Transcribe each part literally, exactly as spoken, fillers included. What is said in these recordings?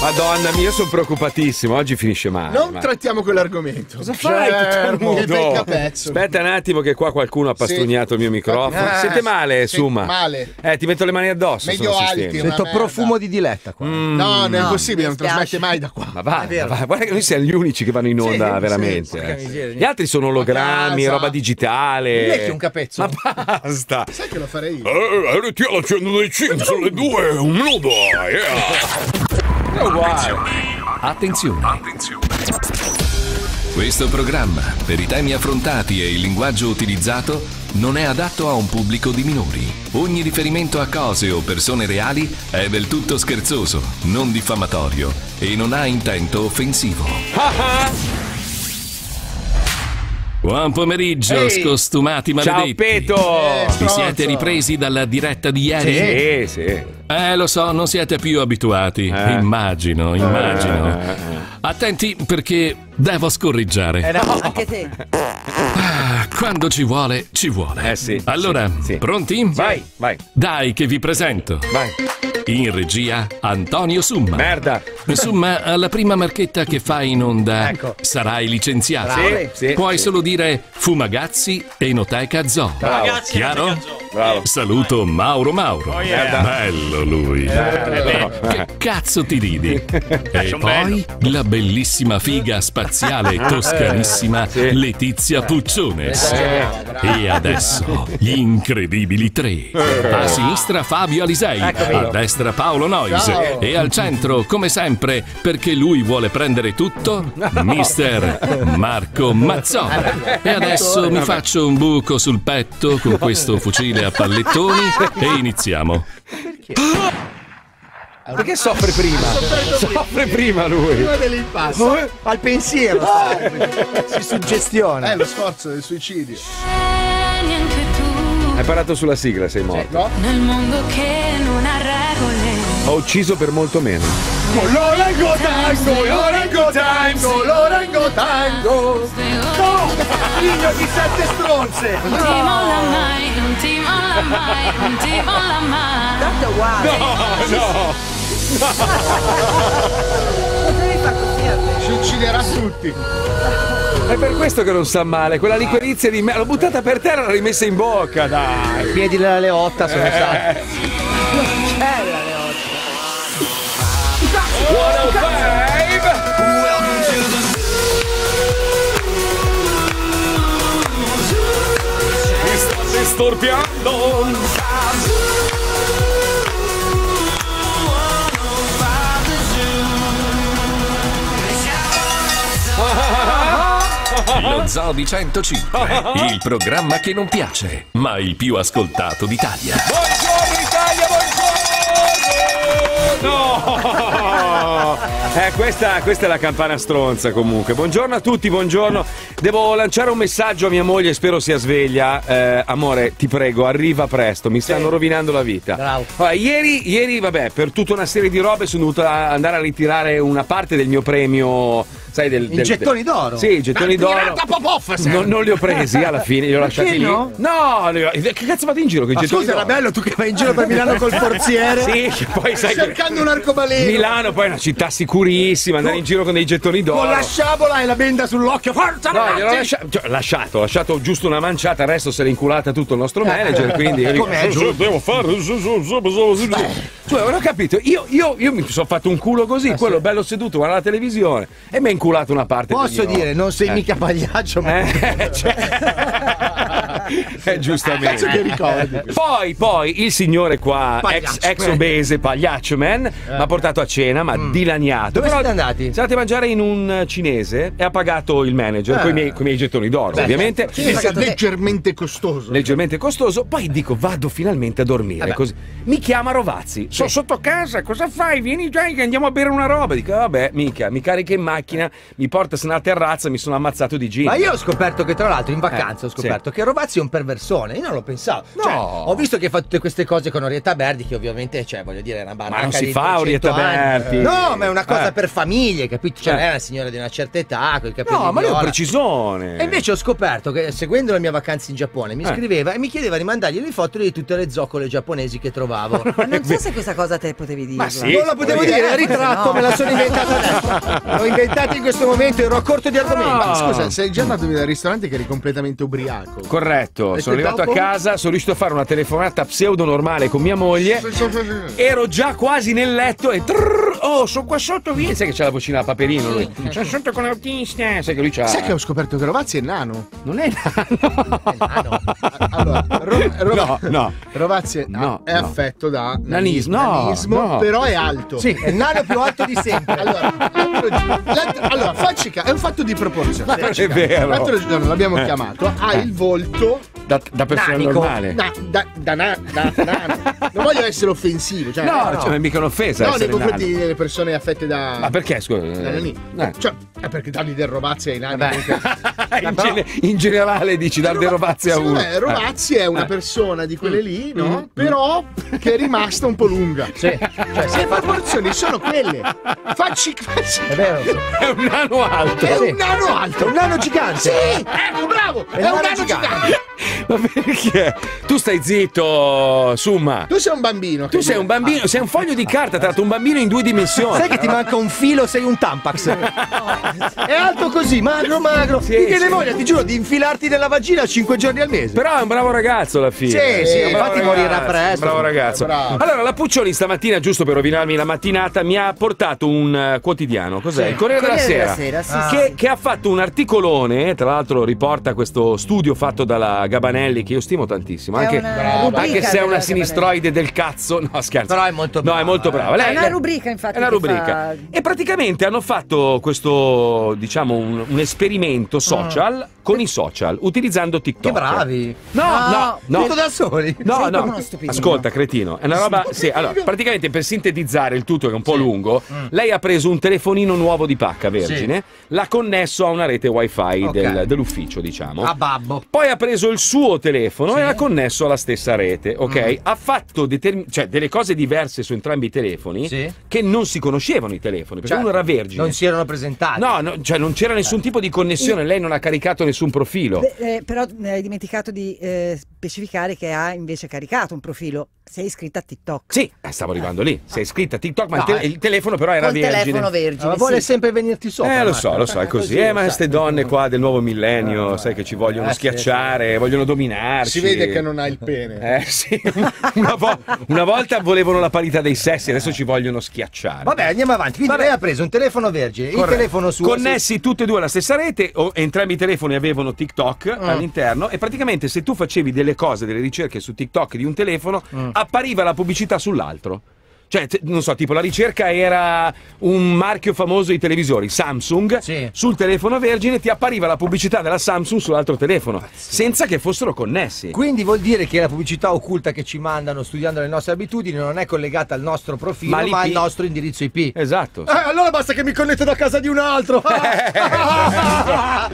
Madonna mia, sono preoccupatissimo. Oggi finisce male. Non ma... trattiamo quell'argomento. Cosa fai? Certo. Che becca pezzo. Aspetta un attimo, che qua qualcuno ha pastrugnato sì. il mio microfono. Ah, Siete male, sì, Suma? Male. Eh, ti metto le mani addosso. Meglio alti. Sento profumo di diletta qua. Mm, no, non no, è impossibile, non trasmette mai da qua. Ma va, va, guarda che noi siamo gli unici che vanno in onda, sì, veramente. Sì, eh. sì. Gli altri sono ologrammi, roba digitale. Lei è un capezzo. Ma basta. Sai che lo farei io? Eh, R T alla centodiciotto, sono le due, un minuto. Attenzione. Attenzione. Attenzione. Questo programma, per i temi affrontati e il linguaggio utilizzato, non è adatto a un pubblico di minori. Ogni riferimento a cose o persone reali è del tutto scherzoso, non diffamatorio e non ha intento offensivo. Buon pomeriggio, hey. Scostumati maledetti. Ciao Peto! Vi siete ripresi dalla diretta di ieri? Sì, sì. Eh, lo so, non siete più abituati. Eh. Immagino, immagino. Eh. Attenti, perché devo scorreggiare. Eh no, anche te. Ah, quando ci vuole, ci vuole. Eh sì. Allora, sì, sì. Pronti? Vai, vai. Dai che vi presento. Vai. In regia Antonio Summa. Merda. Summa, alla prima marchetta che fai in onda, ecco, sarai licenziato. Sì, sì, puoi sì. solo dire Fumagazzi, Enoteca Zoo. Fumagazzi, chiaro? Enoteca Zoo. Bravo. Saluto Mauro Mauro. Oh, yeah. Bello lui. Eh, che cazzo ti ridi? E poi la bellissima figa spaziale toscanissima sì. Letizia Pucciones. Eh. E adesso gli incredibili tre. A sinistra Fabio Alisei, a destra Paolo Noise. Ciao. E al centro, come sempre, perché lui vuole prendere tutto, no, mister Marco Mazzoli. E adesso mi faccio un buco sul petto con questo fucile a pallettoni e iniziamo. Perché? Perché soffre prima? Soffre prima lui. Prima dell'impasto. Al pensiero. Si suggestiona. È lo sforzo del suicidio. Hai parato sulla sigla, sei morto. Nel mondo che non ha regole. Ho ucciso per molto meno. L'orango tango, l'orango tango, l'orango tango. No! Figlio di sette stronze! Non ti molla mai, non ti molla mai, non ti molla mai. Tanto uguale. No, no! Non devi far così a te. Ci ucciderà tutti. È per questo che non sa male, quella liquirizia di me. L'ho buttata per terra e l'ho rimessa in bocca, dai. I piedi della Leotta sono eh. stati. Non c'è la Leotta. Mi state storpiando. Lo Zoo di centocinque, il programma che non piace, ma il più ascoltato d'Italia. Buongiorno Italia, buongiorno. No! Eh, questa, questa è la campana stronza comunque. Buongiorno a tutti, buongiorno. Devo lanciare un messaggio a mia moglie, spero sia sveglia. Eh, amore, ti prego, arriva presto, mi stanno sì. rovinando la vita. Bravo. Allora, ieri, ieri, vabbè, per tutta una serie di robe sono dovuto andare a ritirare una parte del mio premio, sai, del, del, gettoni d'oro. Sì, i gettoni d'oro. Non, non li ho presi alla fine, li ho lasciati lì. No, no li ho, che cazzo vado in giro con i gettoni d'oro? Scusa, era bello tu che vai in giro per Milano col forziere. Sì, poi sai, cercando un arcobaleno. Milano poi è una città sicurissima, andare in giro con dei gettoni d'oro. Con la sciabola e la benda sull'occhio, forza! No, gliel'ho lasciato, cioè, lasciato, ho lasciato giusto una manciata, il resto se l'è inculata tutto il nostro manager, quindi come io devo fare. Cioè, non ho capito, io, io, io mi sono fatto un culo così, ah, quello sì. bello seduto, guarda la televisione e mi ha inculato una parte. Posso dire, non sei eh. mica pagliaccio, ma... Eh, cioè... eh, giustamente. Che ricordi. Poi, poi, il signore qua, ex, ex obese, pagliaccio man, eh. mi ha portato a cena, ma mm. dilaniato. Dove però siete andati? Siamo andati a mangiare in un cinese e ha pagato il manager, ah. con i miei, miei gettoni d'oro, beh, ovviamente. Sì, leggermente costoso. Leggermente costoso, poi dico, vado finalmente a dormire, vabbè. Così. Mi chiama Rovazzi. Sono sotto casa, cosa fai? Vieni già che andiamo a bere una roba. Dico, vabbè, mica, mi carica in macchina, mi porta su una terrazza, mi sono ammazzato di gin. Ma io ho scoperto che, tra l'altro, in vacanza eh, ho scoperto sì. che Rovazzi sia un perversone. Io non lo pensavo. No. Cioè, ho visto che fa tutte queste cose con Orietta Berti, che ovviamente, cioè, voglio dire, è una baracca. Ma non si fa Orietta Berti. No, ma è una cosa eh. per famiglie, capito? Cioè, eh. è una signora di una certa età, con i capelli No, ma lei è un precisone. E invece ho scoperto che, seguendo la mia vacanza in Giappone, mi eh. scriveva e mi chiedeva di mandargli le foto di tutte le zoccole giapponesi che trovavo. Ma non so se questa cosa te potevi dire. Ma sì, non la potevo dire, dire. Ritratto, no. me la sono inventata adesso. L'ho inventata in questo momento, ero a corto di argomenti. No. Ma scusa, sei già andato al ristorante che eri completamente ubriaco. Corretto, e sono arrivato dopo? A casa, sono riuscito a fare una telefonata pseudo normale con mia moglie. Ero già quasi nel letto e trrr, oh, sono qua sotto, vieni. Sai che c'è la vocina a Paperino lui. Sono sotto con l'autista. Sai che lui c'ha. Sai che ho scoperto che Rovazzi è nano. Non è nano. È nano. Allora, ro- ro- no, no. Rovazzi è, no, è no. affetto da nanismo, nanismo no, no. però è alto. Sì, è nano più alto di sempre. Allora, l'altro, l'altro, allora facci caso, è un fatto di proporzione. È vero. L'altro giorno l'abbiamo eh. chiamato, ha il volto da, da persona nanico. Normale. Da, da, da, na, da nano. Non voglio essere offensivo, cioè, no, no, cioè, non è mica un'offesa. No, nei confronti delle persone affette da. Ma perché scusa? Da nani. Eh. Cioè, è perché dargli del Rovazzi ai nani. In, no. gene, in generale dici dar del Rovazzi a uno. Beh, Rovazzi è una persona di quelle lì, no? Mm-hmm. Però che è rimasta un po' lunga. Sì. Cioè, se le proporzioni sono quelle. Facci, facci. È vero. È un nano alto. È un nano alto, un nano gigante. Sì, ecco, bravo. È, è un nano, nano gigante. gigante. Ma perché? Tu stai zitto, Summa. Tu sei un bambino. Tu sei un bambino, ah. sei un foglio di carta, tra l'altro un bambino in due dimensioni. Sai che ti manca un filo, sei un Tampax. No. È alto così, magro, magro. Sì, che sì. le voglia, ti giuro, di infilarti nella vagina cinque giorni al mese. Però è un bravo ragazzo alla fine. Sì, sì, infatti morirà presto. Bravo ragazzo. Bravo. Allora, la Puccioli stamattina, giusto per rovinarmi la mattinata, mi ha portato un uh, quotidiano. Cos'è? Sì. Il Corriere della, della Sera. Sì, ah. che, che ha fatto un articolone, tra l'altro riporta questo studio fatto dalla Gabanelli, che io stimo tantissimo, anche, una... anche se è una sinistroide del cazzo. No, scherzo. Però è molto brava. No, è molto brava. Lei, è una rubrica, infatti. È una rubrica. Fa... E praticamente hanno fatto questo, diciamo, un, un esperimento social mm. con i social, utilizzando TikTok. Che bravi. No, no, no. Tutto no. da soli. No, no. no. Ascolta, cretino. È una roba. Sì, allora, praticamente per sintetizzare il tutto, che è un po' sì. lungo, mm. lei ha preso un telefonino nuovo di pacca vergine, sì. l'ha connesso a una rete wifi okay. del, dell'ufficio, diciamo. A babbo. Poi ha preso il suo telefono sì. e l'ha connesso alla stessa rete, ok? Mm. Ha fatto determin- cioè delle cose diverse su entrambi i telefoni sì. che non si conoscevano i telefoni, perché cioè, uno era vergine. Non si erano presentati. No, no, cioè non c'era nessun tipo di connessione, lei non ha caricato nessun profilo. Beh, eh, però hai dimenticato di eh, specificare che ha invece caricato un profilo. Sei iscritta a TikTok. Sì, stavo arrivando lì. Sei iscritta a TikTok, ma no, il, te- il telefono però era vergine. Il telefono vergine. Ma vuole sì. sempre venirti sopra. Eh, lo so, lo so, è così. Eh, ma queste donne qua del nuovo millennio, no, sai che ci vogliono eh, schiacciare, sì, sì. vogliono dominarci. Si vede che non hai il pene. Eh, sì. Una, vo- una volta volevano la parità dei sessi, adesso ci vogliono schiacciare. Vabbè, andiamo avanti. Quindi Vabbè. lei ha preso un telefono vergine, il Corretto. telefono suo. Connessi sì. tutti e due alla stessa rete, o entrambi i telefoni avevano TikTok mm. all'interno, e praticamente se tu facevi delle cose, delle ricerche su TikTok di un telefono, mm. appariva la pubblicità sull'altro. Cioè, non so, tipo la ricerca era un marchio famoso di televisori, Samsung, sì. sul telefono vergine ti appariva la pubblicità della Samsung sull'altro telefono, Pazzi. senza che fossero connessi. Quindi vuol dire che la pubblicità occulta che ci mandano studiando le nostre abitudini non è collegata al nostro profilo, ma, ma al nostro indirizzo I P. Esatto. Sì. Eh, allora basta che mi connetto da casa di un altro. Allora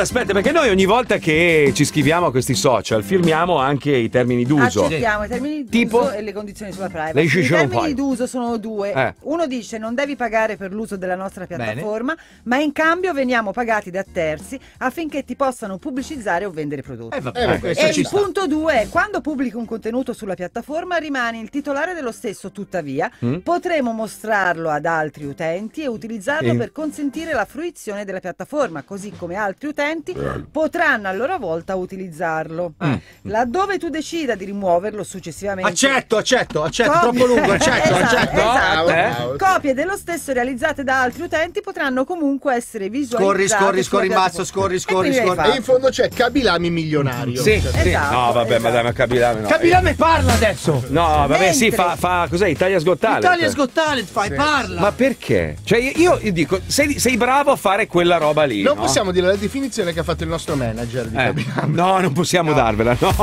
aspetta, perché noi ogni volta che ci scriviamo a questi social firmiamo anche i termini d'uso. Accettiamo i termini d'uso tipo? E le condizioni sulla privacy. I d'uso sono due. Eh. Uno dice: non devi pagare per l'uso della nostra piattaforma, Bene. ma in cambio veniamo pagati da terzi affinché ti possano pubblicizzare o vendere prodotti. Eh, vabbè, eh, e il punto due è: quando pubblichi un contenuto sulla piattaforma rimani il titolare dello stesso, tuttavia mm? potremo mostrarlo ad altri utenti e utilizzarlo mm. per consentire la fruizione della piattaforma, così come altri utenti mm. potranno a loro volta utilizzarlo. Mm. Laddove tu decida di rimuoverlo successivamente. Accetto, accetto, accetto, com- troppo lungo, accetto. Esatto, esatto. Esatto. Esatto. Eh? Copie dello stesso realizzate da altri utenti potranno comunque essere visualizzate. Scorri, scorri, scorri, mazzo, scorri, scorri, scorri. E in fondo c'è Kabilami milionario. Sì, cioè, sì. Esatto, no, vabbè, esatto. ma dai, ma Kabilami no. Kabilami parla adesso. No, vabbè, Mentre... sì, fa, fa cos'è? Italia Got Talent. Italia Got Talent, fai, sì. parla. Ma perché? Cioè, io, io dico, sei, sei bravo a fare quella roba lì. Non no? possiamo dire la definizione che ha fatto il nostro manager di eh. Kabilami. No, non possiamo no. darvela, no.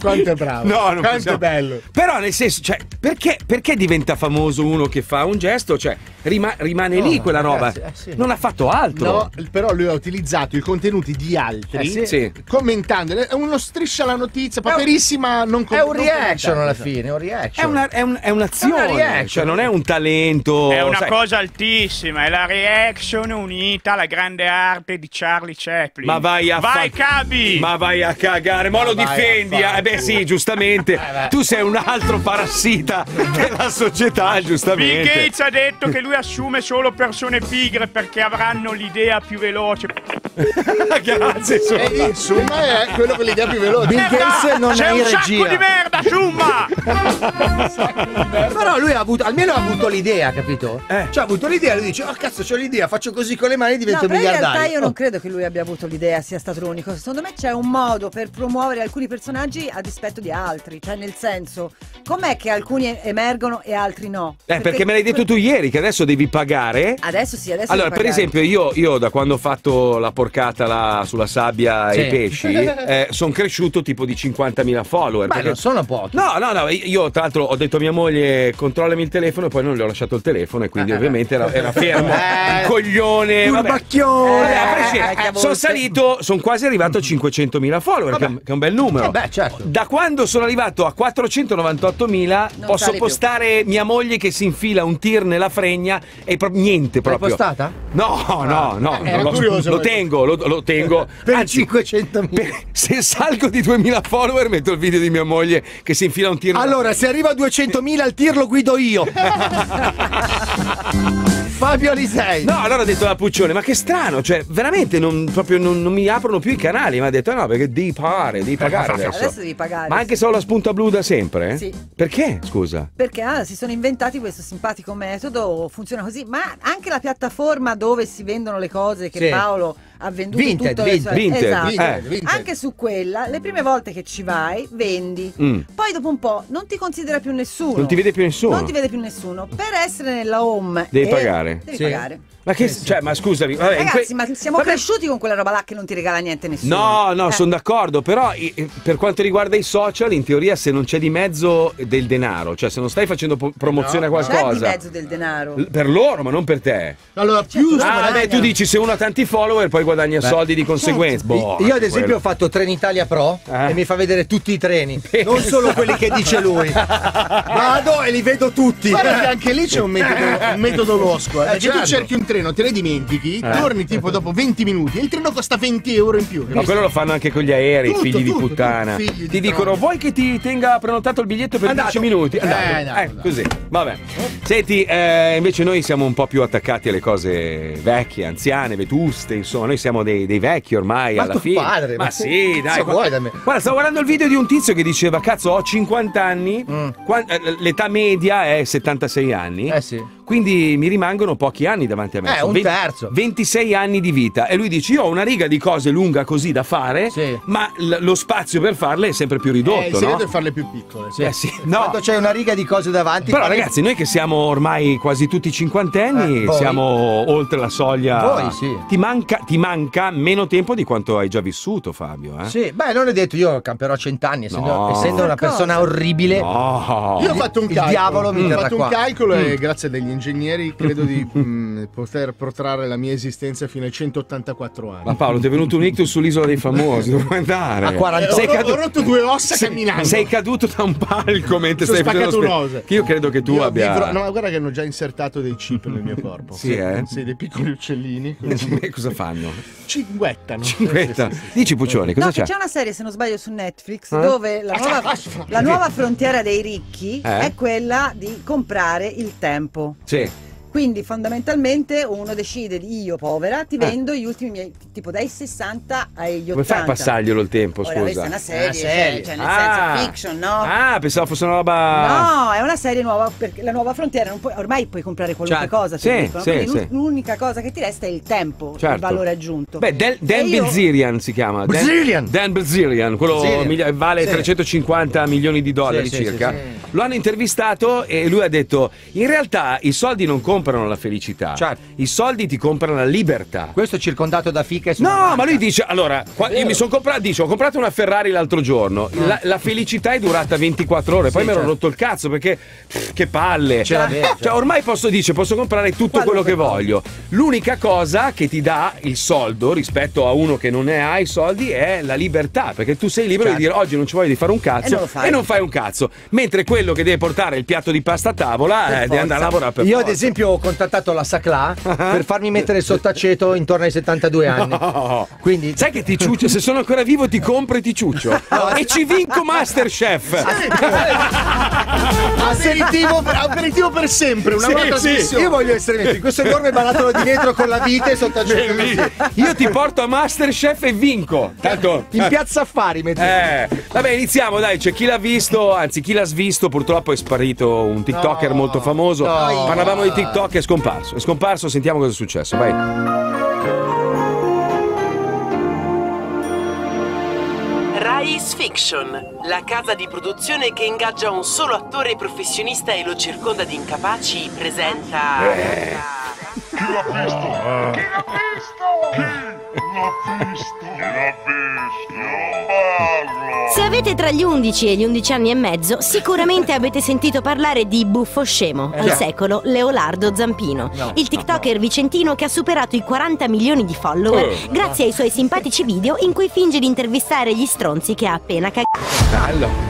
Quanto è bravo. No, non Quanto possiamo. È bello. Però nel senso, cioè, perché, perché diventa famoso uno che fa un gesto? Cioè, rima, rimane no, lì quella roba. Eh sì. Non ha fatto altro. No, però lui ha utilizzato i contenuti di altri, eh sì, sì, commentando. È uno striscia la notizia, paperissima. È un, non è un reaction alla fine. È un reaction. È, una, è, un, è un'azione. È una reaction. Cioè, non è un talento. È una sai. cosa altissima. È la reaction unita alla grande arte di Charlie Chaplin. Ma vai a Vai, fa... Cabi! Ma vai a cagare. Ma, ma lo difendi. Eh beh, sì, giustamente. eh tu sei un altro parassita della società, giustamente. Bill Gates ha detto che lui assume solo persone pigre perché avranno l'idea più veloce. Grazie, Summa. E il Summa è quello con l'idea più veloce. Bill Gates non è in regia. C'è un sacco di merda, Summa! Però lui ha avuto, almeno ha avuto l'idea, capito? Eh. Cioè ha avuto l'idea, lui dice, oh cazzo, c'ho l'idea, faccio così con le mani e divento no, miliardario. In realtà io non credo che lui abbia avuto l'idea, sia stato l'unico. Secondo me c'è un modo per promuovere alcuni personaggi a dispetto di altri, cioè nel senso, com'è che alcuni emergono e altri no? Eh, perché, perché me l'hai detto tu ieri, che adesso devi pagare. Adesso sì, adesso allora, per esempio, io, io da quando ho fatto la porcata là, sulla sabbia sì. e i pesci, eh, sono cresciuto tipo di cinquantamila follower. Ma perché... non sono pochi. No, no, no, io tra l'altro ho detto a mia moglie, controllami il telefono, e poi non le ho lasciato il telefono, e quindi ah, ovviamente era, era fermo. Eh, coglione, un bacchione. Eh, eh, sono salito, sono quasi arrivato a cinquecentomila follower, che è, un, che è un bel numero. Eh beh, certo. Da quando sono arrivato a quattrocentonovantottomila non posso postare più. Mia moglie che si infila un tir nella fregna e pro niente proprio. L'hai postata? No, no, no. Eh, lo, curioso, lo tengo, lo, lo tengo. Per Anzi, cinquecentomila. Per, se salgo di duemila follower metto il video di mia moglie che si infila un tir. Allora, se arriva a duecentomila al tir lo guido io. Fabio Alise. No, allora ho detto a Puccione, ma che strano, cioè veramente non, proprio non, non mi aprono più i canali. Mi ha detto no, perché devi pagare, devi pagare adesso. Adesso devi pagare. Ma anche sì. solo la spunta blu da sempre? Eh? Sì. Perché, scusa? Perché ah, si sono inventati questo simpatico metodo, funziona così, ma anche la piattaforma dove si vendono le cose che sì. Paolo ha venduto vinted, tutto vinted, le sue... vinted, esatto. vinted, eh. vinted. Anche su quella, le prime volte che ci vai, vendi. Mm. Poi dopo un po' non ti considera più nessuno. Non ti vede più nessuno. Non ti vede più nessuno. Per essere nella home devi pagare. Devi sì. pagare. Ma che, cioè, ma scusami, vabbè, ragazzi, ma siamo vabbè. cresciuti con quella roba là che non ti regala niente nessuno. No, no, eh. sono d'accordo, però per quanto riguarda i social, in teoria se non c'è di mezzo del denaro, cioè se non stai facendo promozione no, a qualcosa, c'è di mezzo del denaro. Per loro, ma non per te. Allora, più ah, beh, tu dici se uno ha tanti follower poi guadagna beh. soldi di conseguenza. Boh, io ad esempio quello. ho fatto Trenitalia Pro eh? e mi fa vedere tutti i treni, eh. non solo quelli che dice lui. Vado e li vedo tutti. Guarda che anche lì c'è un metodo, un metodo losco, eh. Perché certo. tu cerchi un treno, te ne dimentichi, eh. torni tipo dopo venti minuti e il treno costa venti euro in più. Ma quello lo fanno anche con gli aerei, tutto, figli tutto, di puttana. Figli ti di dicono: vuoi che ti tenga prenotato il biglietto per andato. dieci minuti? Andato. Eh, andato, eh, andato. Così, vabbè. Senti, eh, invece noi siamo un po' più attaccati alle cose vecchie, anziane, vetuste, insomma, noi siamo dei, dei vecchi ormai ma alla fine. Padre, ma ma sì, dai. So guarda, guarda, stavo guardando il video di un tizio che diceva: cazzo, ho cinquanta anni, mm. l'età media è settantasei anni. Eh sì. Quindi mi rimangono pochi anni davanti a me. Eh, un terzo. ventisei anni di vita. E lui dice: io ho una riga di cose lunga così da fare, sì. ma lo spazio per farle è sempre più ridotto. Eh, il segreto no? è farle più piccole. Sì. Eh, sì. No. Quando c'è una riga di cose davanti. Però, fare... ragazzi, noi che siamo ormai quasi tutti cinquantenni, eh, siamo oltre la soglia. Voi, sì. Ti manca, ti manca meno tempo di quanto hai già vissuto, Fabio. Eh? Sì, beh, non è detto, io camperò cent'anni, essendo, no. essendo una persona orribile. No. Io ho fatto un calcolo. Il diavolo mi mm. ho fatto un calcolo mm. e grazie degli ingegneri. Ingegneri, credo di mh, poter protrarre la mia esistenza fino ai centottantaquattro anni. Ma Paolo, ti è venuto un ictus sull'isola dei famosi, dove andare? A quaranta. Sei ho, caduto... ho rotto due ossa sei... camminando. Sei caduto da un palco mentre sono stai facendo un'osa. Io credo che tu io abbia. Vivrò... No, ma guarda che hanno già insertato dei chip nel mio corpo. Sì, sì, eh? Sì, dei piccoli uccellini. Così. Cosa fanno? Cinguettano. Cinguetta. Sì, sì, sì. Dici Puccioni, cosa no, c'è? C'è una serie, se non sbaglio, su Netflix eh? dove la nuova, la nuova frontiera dei ricchi eh? è quella di comprare il tempo. Sì. Quindi fondamentalmente uno decide, io povera ti vendo eh. gli ultimi miei, tipo dai sessanta agli ottanta. Come fai a passarglielo il tempo, scusa? Ora, questa è una serie, una serie. Cioè, cioè nel ah. senso fiction, no? Ah, pensavo fosse una roba... No, è una serie nuova, perché la nuova frontiera, non puoi, ormai puoi comprare qualunque cioè, cosa, sì, sì, sì. L'unica cosa che ti resta è il tempo, certo. il valore aggiunto. Beh, Dan, Dan io... Bilzerian si chiama. Bilzerian! Dan Bilzerian, quello Bilzerian. vale sì. trecentocinquanta milioni di dollari sì, circa. Sì, sì, sì. Lo hanno intervistato e lui ha detto, in realtà i soldi non comprano comprano la felicità, certo. I soldi ti comprano la libertà. Questo è circondato da fiche. No, banca. Ma lui dice, allora, qua, io mi sono comprato, dice, ho comprato una Ferrari l'altro giorno, la, la felicità è durata ventiquattro ore, poi sì, mi ero certo. rotto il cazzo perché pff, che palle. Ce l'aveva, cioè, cioè, ormai posso dire, posso comprare tutto Qual quello che voglio. L'unica cosa che ti dà il soldo rispetto a uno che non ne ha i soldi è la libertà, perché tu sei libero, certo, di dire oggi non ci voglio di fare un cazzo e non, fai. e non fai un cazzo, mentre quello che deve portare il piatto di pasta a tavola per eh, deve andare a lavorare per Io forza. Ad esempio ho contattato la Saclà uh-huh. per farmi mettere sotto aceto intorno ai settantadue anni. No. Quindi sai che ti ciuccio, se sono ancora vivo ti compro e ti ciuccio no. e ci vinco MasterChef. Aperitivo, aperitivo per sempre, una volta sì, sì. Io voglio essere in questo enorme barattolo di vetro con la vite sotto aceto. Io ti porto a MasterChef e vinco. Tanto in piazza affari metti. Eh, vabbè, iniziamo, dai, c'è chi l'ha visto, anzi chi l'ha svisto, purtroppo è sparito un TikToker no, molto famoso. No. Parlavamo di TikTok, è scomparso. È scomparso, sentiamo cosa è successo. Vai. Rise Fiction, la casa di produzione che ingaggia un solo attore professionista e lo circonda di incapaci, presenta. Eh. Chi l'ha visto? Ah. Chi l'ha visto? Chi l'ha visto? Chi l'ha visto? Non Se avete tra gli undici e gli undici anni e mezzo, sicuramente avete sentito parlare di Buffo Scemo, eh, al yeah. secolo Leolardo Zampino, no, il TikToker no. vicentino che ha superato i quaranta milioni di follower uh, grazie no. ai suoi simpatici video in cui finge di intervistare gli stronzi che ha appena cagato.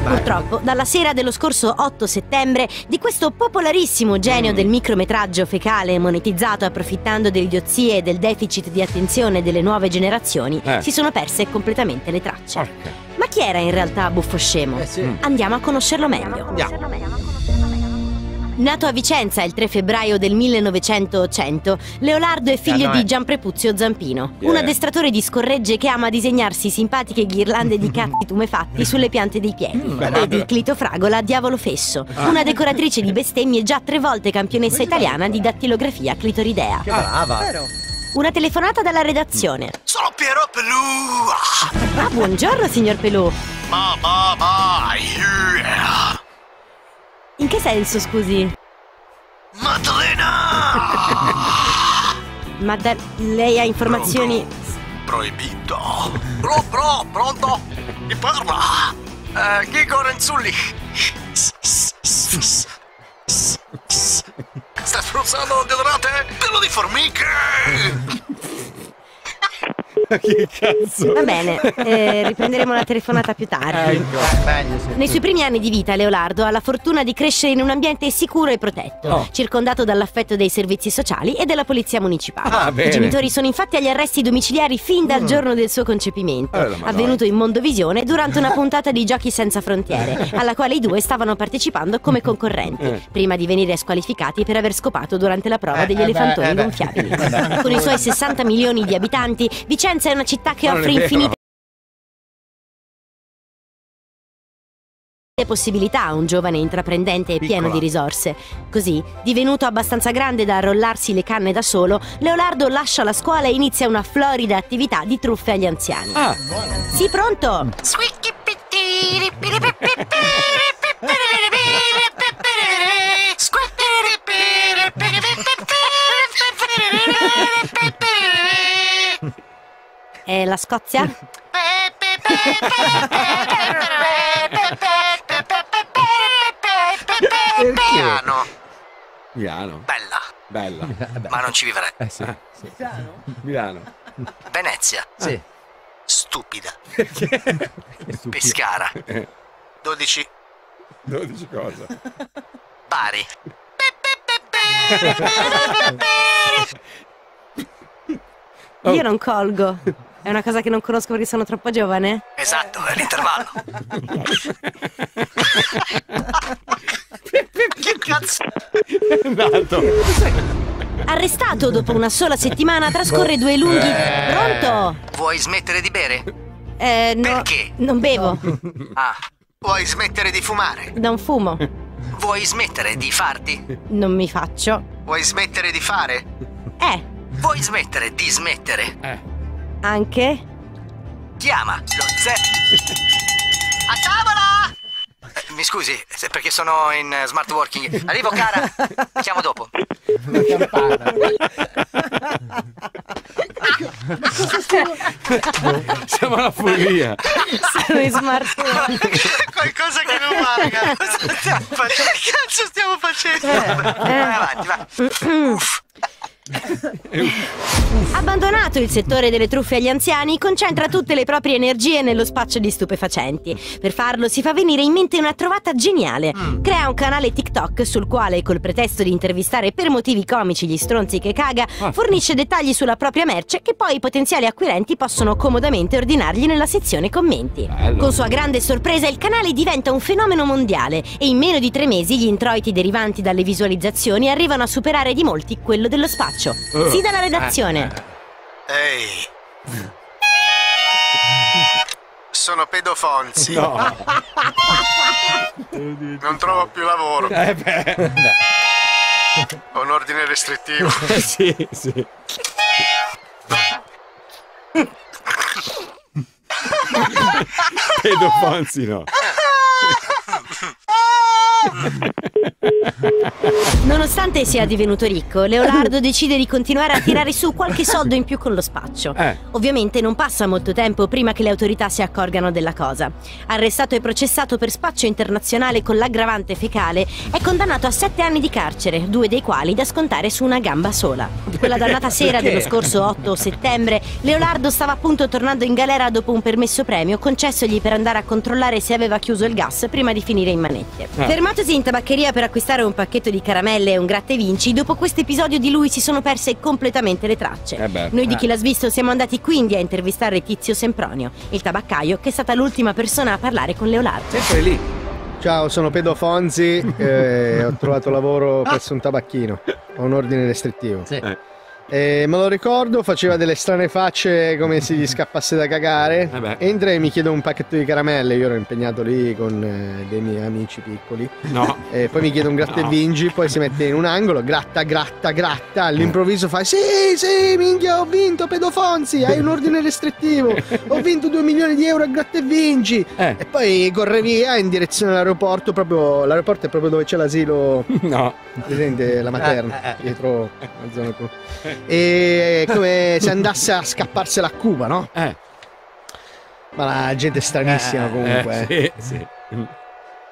Purtroppo, dalla sera dello scorso otto settembre, di questo popolarissimo genio mm. del micrometraggio fecale monetizzato approfittando delle idiozie e del deficit di attenzione delle nuove generazioni, eh. si sono perse completamente le tracce. Okay. Ma chi era in realtà Buffo Scemo? Eh sì. Andiamo a conoscerlo meglio. Andiamo. Nato a Vicenza il tre febbraio del millenovecentocento, Leolardo è figlio ah, no, eh. di Gianprepuzio Zampino, yeah. un addestratore di scorregge che ama disegnarsi simpatiche ghirlande di cazzi tumefatti sulle piante dei piedi, mm, e di Clitofragola Diavolo Fesso, ah. una decoratrice di bestemmie già tre volte campionessa italiana di dattilografia clitoridea. Che brava! Ah, una telefonata dalla redazione. Sono Piero Pelù. Ah, buongiorno signor Pelù. Ma, ma, ma, yeah. In che senso, scusi? Maddalena! Ma da lei ha informazioni... Proibito. Pro, pro, pronto? Chi parla? Eh, Gigo Renzulli. Sta spruzzando deodorante? Pelo di formiche! Che cazzo? Va bene, eh, riprenderemo la telefonata più tardi. Ecco. Nei suoi primi anni di vita Leolardo ha la fortuna di crescere in un ambiente sicuro e protetto, oh. circondato dall'affetto dei servizi sociali e della polizia municipale. Ah, I genitori sono infatti agli arresti domiciliari fin dal mm. giorno del suo concepimento, eh, avvenuto in Mondovisione durante una puntata di Giochi Senza Frontiere, alla quale i due stavano partecipando come concorrenti, eh. prima di venire squalificati per aver scopato durante la prova degli eh, elefantoni eh, gonfiabili. Eh, Con i suoi sessanta milioni di abitanti, Vicenza è una città che offre infinite possibilità a un giovane intraprendente e pieno di risorse. Così, divenuto abbastanza grande da arrollarsi le canne da solo, Leolardo lascia la scuola e inizia una florida attività di truffe agli anziani. Ah, sì, pronto? E la Scozia? Piano. Milano. Bella. Bella. Ma non ci vivrei. Eh sì. Milano. Milano. Venezia. Sì. Stupida. Pescara. dodici. dodici cosa? Bari. Oh. Io non colgo. È una cosa che non conosco perché sono troppo giovane? Esatto, è l'intervallo. Che cazzo? È andato. Arrestato dopo una sola settimana, trascorre due lunghi... Pronto? Vuoi smettere di bere? Eh, no. Perché? Non bevo. Ah, vuoi smettere di fumare? Non fumo. Vuoi smettere di farti? Non mi faccio. Vuoi smettere di fare? Eh. Vuoi smettere di smettere? Eh. Anche? Chiama lo zero a tavola! mi scusi, perché sono in smart working. Arrivo, cara, ti chiamo dopo. Una campana. Siamo alla follia. Sono in smart working. Qualcosa che non va, ragazzi. Cosa stiamo facendo? Che cazzo stiamo facendo? Vai avanti, vai. Uff. Abbandonato il settore delle truffe agli anziani, concentra tutte le proprie energie nello spaccio di stupefacenti. Per farlo si fa venire in mente una trovata geniale. Crea un canale TikTok sul quale, col pretesto di intervistare per motivi comici gli stronzi che caga, fornisce dettagli sulla propria merce che poi i potenziali acquirenti possono comodamente ordinargli nella sezione commenti. Con sua grande sorpresa il canale diventa un fenomeno mondiale e in meno di tre mesi gli introiti derivanti dalle visualizzazioni arrivano a superare di molti quello dello spaccio. Uh, sì, dalla redazione. Ehi, sono pedofonzi. No. Non trovo più lavoro. Eh beh. Ho un ordine restrittivo. Sì, sì. Pedofonzi no. Nonostante sia divenuto ricco, Leolardo decide di continuare a tirare su qualche soldo in più con lo spaccio. eh. Ovviamente non passa molto tempo prima che le autorità si accorgano della cosa. Arrestato e processato per spaccio internazionale con l'aggravante fecale, è condannato a sette anni di carcere, due dei quali da scontare su una gamba sola. Quella dannata sera dello scorso otto settembre Leolardo stava appunto tornando in galera dopo un permesso premio concessogli per andare a controllare se aveva chiuso il gas prima di finire in manette. eh. Fermatosi in tabaccheria per acquistare un pacchetto di caramelle e un gratta e vinci, dopo questo episodio di lui si sono perse completamente le tracce. eh beh, Noi di eh. Chi l'ha svisto siamo andati quindi a intervistare Tizio Sempronio, il tabaccaio, che è stata l'ultima persona a parlare con Leolardo. Sempre lì. Ciao, sono Pedro Fonzi, eh, ho trovato lavoro presso un tabacchino, ho un ordine restrittivo. Sì. eh. Eh, me lo ricordo, faceva delle strane facce come se gli scappasse da cagare. eh Entra e mi chiede un pacchetto di caramelle. Io ero impegnato lì con eh, dei miei amici piccoli. No. Eh, poi mi chiede un gratta e vinci, no. Poi si mette in un angolo, gratta, gratta, gratta. All'improvviso fa: sì, sì, minchia, ho vinto, pedofonzi, hai un ordine restrittivo, ho vinto due milioni di euro a gratta e vinci. eh. E poi corre via in direzione all'aeroporto. Proprio l'aeroporto è proprio dove c'è l'asilo. No. Presente la materna, dietro la zona qui. E come se andasse a scapparsela a Cuba, no? Eh. Ma la gente è stranissima, eh, comunque. Eh, sì, sì.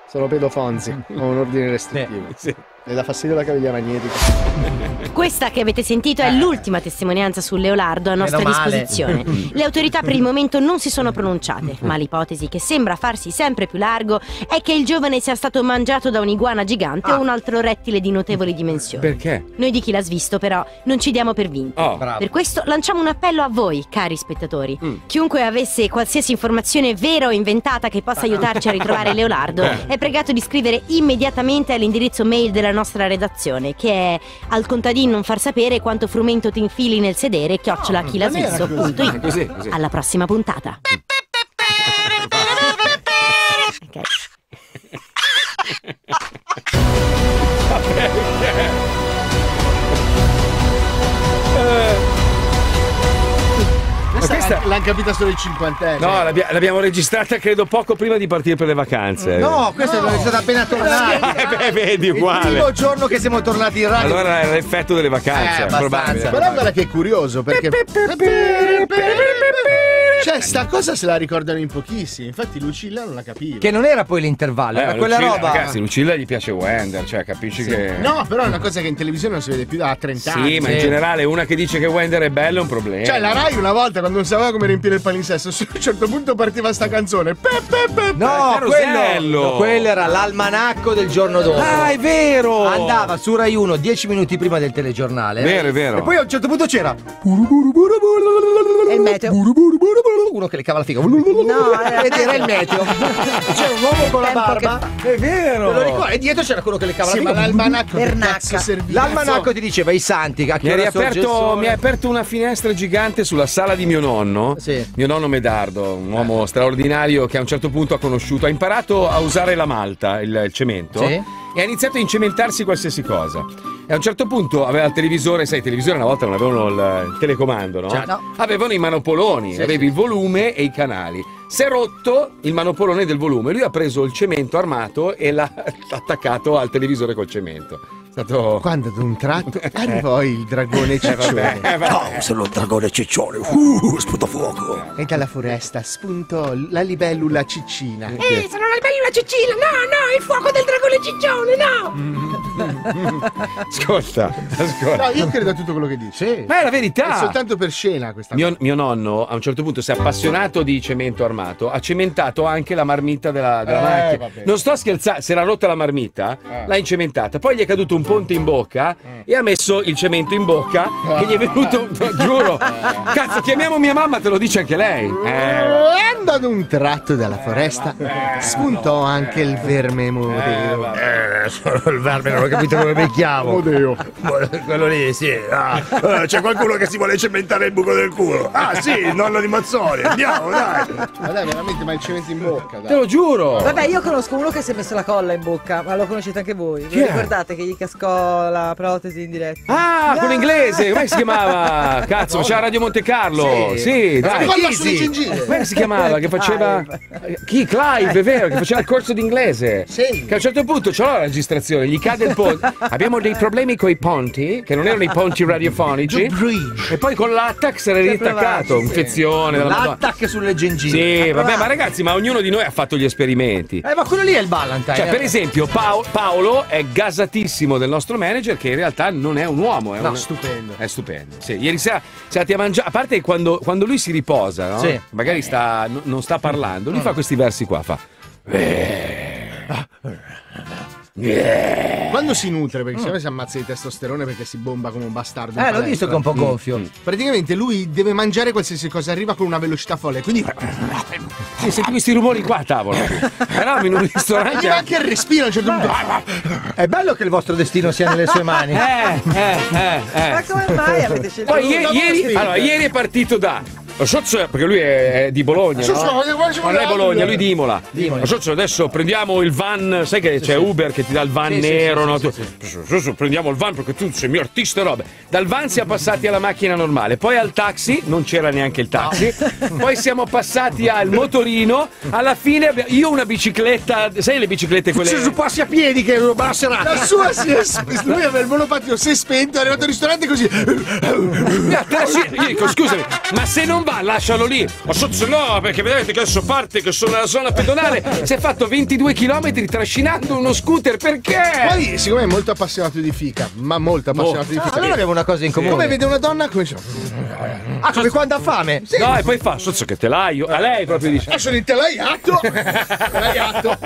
Sono pedofonzi, ho un ordine restrittivo. Eh, sì. E dà fastidio la caviglia magnetica. Questa che avete sentito è l'ultima testimonianza su Leolardo a nostra disposizione. Le autorità per il momento non si sono pronunciate, ma l'ipotesi che sembra farsi sempre più largo è che il giovane sia stato mangiato da un'iguana gigante ah. o un altro rettile di notevoli dimensioni. Perché? Noi di Chi l'ha svisto però non ci diamo per vinti. oh, Per questo lanciamo un appello a voi, cari spettatori. mm. Chiunque avesse qualsiasi informazione vera o inventata che possa aiutarci a ritrovare Leolardo eh. è pregato di scrivere immediatamente all'indirizzo mail della nostra redazione, che è al contadino non far sapere quanto frumento ti infili nel sedere chiocciola chi l'ha svisto punto it. Alla prossima puntata. Okay. Ma questa l'hanno capita solo i cinquantenni. No, l'abbiamo registrata credo poco prima di partire per le vacanze. No, questa no. è stata appena tornata. Eh, beh, vedi, uguale. Il primo giorno che siamo tornati in radio. Allora è l'effetto delle vacanze, eh, probabile. Però guarda che è curioso, perché cioè sta cosa se la ricordano in pochissimi. Infatti Lucilla non la capiva. Che non era poi l'intervallo, eh, era Lucilla, quella roba. Ragazzi, Lucilla gli piace Wender, cioè capisci sì. che... No, però è una cosa che in televisione non si vede più da trenta anni. Sì, ma in generale una che dice che Wender è bello è un problema. Cioè la Rai una volta non sapeva come riempire il palinsesto, a un certo punto partiva sta canzone. Pe, pe, pe, no, quello, no, quello era l'almanacco del giorno dopo. Ah, è vero! Andava su Rai uno dieci minuti prima del telegiornale. Vero, è vero. E poi a un certo punto c'era il meteo. Uno che le cava la figa. No, era il meteo. C'era un uomo con la barba. Che... È vero. Lo ricordo. E dietro c'era quello che le cava la figa. Sì, ma l'almanacco L'almanacco ti diceva i santi. Mi hai aperto, mi hai aperto una finestra gigante sulla sala di mio nonno, sì. mio nonno Medardo, un uomo straordinario che a un certo punto ha conosciuto, ha imparato a usare la malta, il, il cemento, sì. e ha iniziato a incementarsi qualsiasi cosa. E a un certo punto aveva il televisore, sai, il televisore una volta non avevano il, il telecomando, no? Cioè, no. Avevano i manopoloni, sì, avevi sì. il volume e i canali. Si è rotto il manopolone del volume, lui ha preso il cemento armato e l'ha attaccato al televisore col cemento. Stato... Quando ad un tratto arrivò il dragone ciccione. Ciao, sono il dragone ciccione, uh, sputo fuoco. E dalla foresta spuntò la libellula ciccina. Ehi, eh, sono la libellula ciccina, no, no, il fuoco del dragone ciccione, no. Mm, mm, mm. Ascolta, ascolta. No, io credo a tutto quello che dice. Ma è la verità. È soltanto per scena questa mio, cosa. Mio nonno a un certo punto si è appassionato di cemento armato, ha cementato anche la marmita della, della eh, macchina. Vabbè. Non sto scherzando, si era rotta la marmita, eh. l'ha incementata, poi gli è caduto un un ponte in bocca e ha messo il cemento in bocca che gli è venuto, giuro, cazzo, chiamiamo mia mamma, te lo dice anche lei. E ad un tratto dalla foresta spuntò anche il verme Modeo. Eh, solo il verme, non ho capito come mi chiamo. Modeo. Quello lì, sì. Ah, c'è qualcuno che si vuole cementare il buco del culo. Ah, sì, nonno di Mazzoli, andiamo, dai. Ma dai, veramente, ma il cemento in bocca, dai. Te lo giuro. Vabbè, io conosco uno che si è messo la colla in bocca, ma lo conoscete anche voi. Vi ricordate che gli cascò la protesi in diretta? Ah, no, con l'inglese, come si chiamava? Cazzo, no, c'era Radio Monte Carlo. Sì, sì, dai. Come si chiamava? Che faceva chi? Clive, è vero, che faceva il corso d'inglese. Sì. Che a un certo punto ce l'ho la registrazione, gli cade il ponte. Abbiamo dei problemi con i ponti, che non erano i ponti radiofonici. E poi con l'attack se l'è riattaccato, sì. Infezione. L'attack sulle gengive. Sì, vabbè, ma ragazzi, ma ognuno di noi ha fatto gli esperimenti. Eh, ma quello lì è il Valentine. Cioè, eh, per esempio, Paolo, Paolo è gasatissimo del nostro manager, che in realtà non è un uomo, è no, un... stupendo. È stupendo. Sì, ieri sera siamo andati a mangiare, a parte quando, quando lui si riposa, no? Sì. Magari sta, n- non sta parlando, lui no. fa questi versi qua, fa. Quando si nutre, perché mm. se no si ammazza di testosterone perché si bomba come un bastardo. Eh, l'ho visto che è un po' gonfio. Mm. Praticamente lui deve mangiare qualsiasi cosa, arriva con una velocità folle, quindi. Sì, senti questi rumori qua a tavola. Eravamo in un ristorante. Ma anche il respiro a un certo punto. È bello che il vostro destino sia nelle sue mani. Eh, eh, eh, eh. Ma come mai avete scelto? Poi ieri, allora, ieri è partito da. Perché lui è di Bologna, no? Ma non è Bologna, lui di Imola. Adesso prendiamo il van, sai che c'è Uber che ti dà il van nero, no? Prendiamo il van perché tu sei mio artista e robe. Dal van siamo passati alla macchina normale, poi al taxi, non c'era neanche il taxi, poi siamo passati al motorino, alla fine io una bicicletta, sai le biciclette quelle? Su passi a piedi che è una bella serata. La sua si è spenta, lui aveva il monopattino, si è spento, è arrivato al ristorante così. Io dico scusami, ma se non va, lascialo lì. Ma sotto no, perché vedete che adesso parte che sono nella zona pedonale, si è fatto ventidue chilometri trascinando uno scooter, perché? Poi siccome è molto appassionato di fica, ma molto appassionato oh. di fica. Ah, allora abbiamo una cosa in comune. Come vede una donna come dice, ah, come quando ha fame. Sì. No, e poi fa sozzo che te laio. A lei proprio dice: ah, sono in telaiato. Telaiato.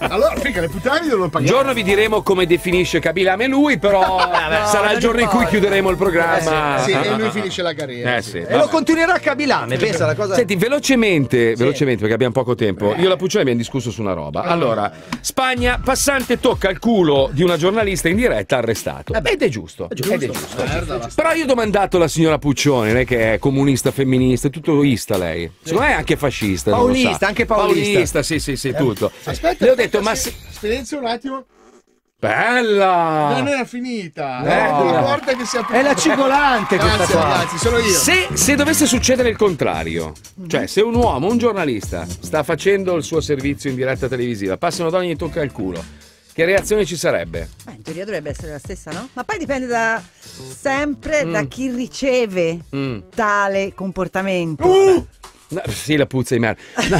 Allora, fica, le puttane devono pagare. Un giorno vi diremo come definisce Kabila Melui, però no, sarà il giorno in cui chiuderemo il programma. Eh, sì, sì, e lui finisce la carriera. Eh, sì. E lo continuerà a Kabila. Bilame, pensa alla cosa. Senti, velocemente, sì. velocemente, perché abbiamo poco tempo. Io e la Puccioni abbiamo discusso su una roba. Allora, Spagna, passante tocca il culo di una giornalista in diretta, arrestato. Eh beh, ed è giusto. È giusto. Ed è giusto. È giusto. Però io ho domandato alla signora Puccioni, lei che è comunista, femminista, è tuttoista lei. Secondo me è anche fascista. Paulista, non so. Anche paulista. Paulista, sì, sì, sì, tutto. Aspetta, le ho detto, ma se... silenzio un attimo. Bella! Non era finita! No. È la porta che si apre. È la cigolante questa qua. Ragazzi, sono io. Se, se dovesse succedere il contrario, cioè se un uomo, un giornalista, sta facendo il suo servizio in diretta televisiva, passa una donna e gli tocca il culo, che reazione ci sarebbe? Ma in teoria dovrebbe essere la stessa, no? Ma poi dipende da sempre mm. da chi riceve mm. tale comportamento. Uh! No, sì, la puzza di merda. No,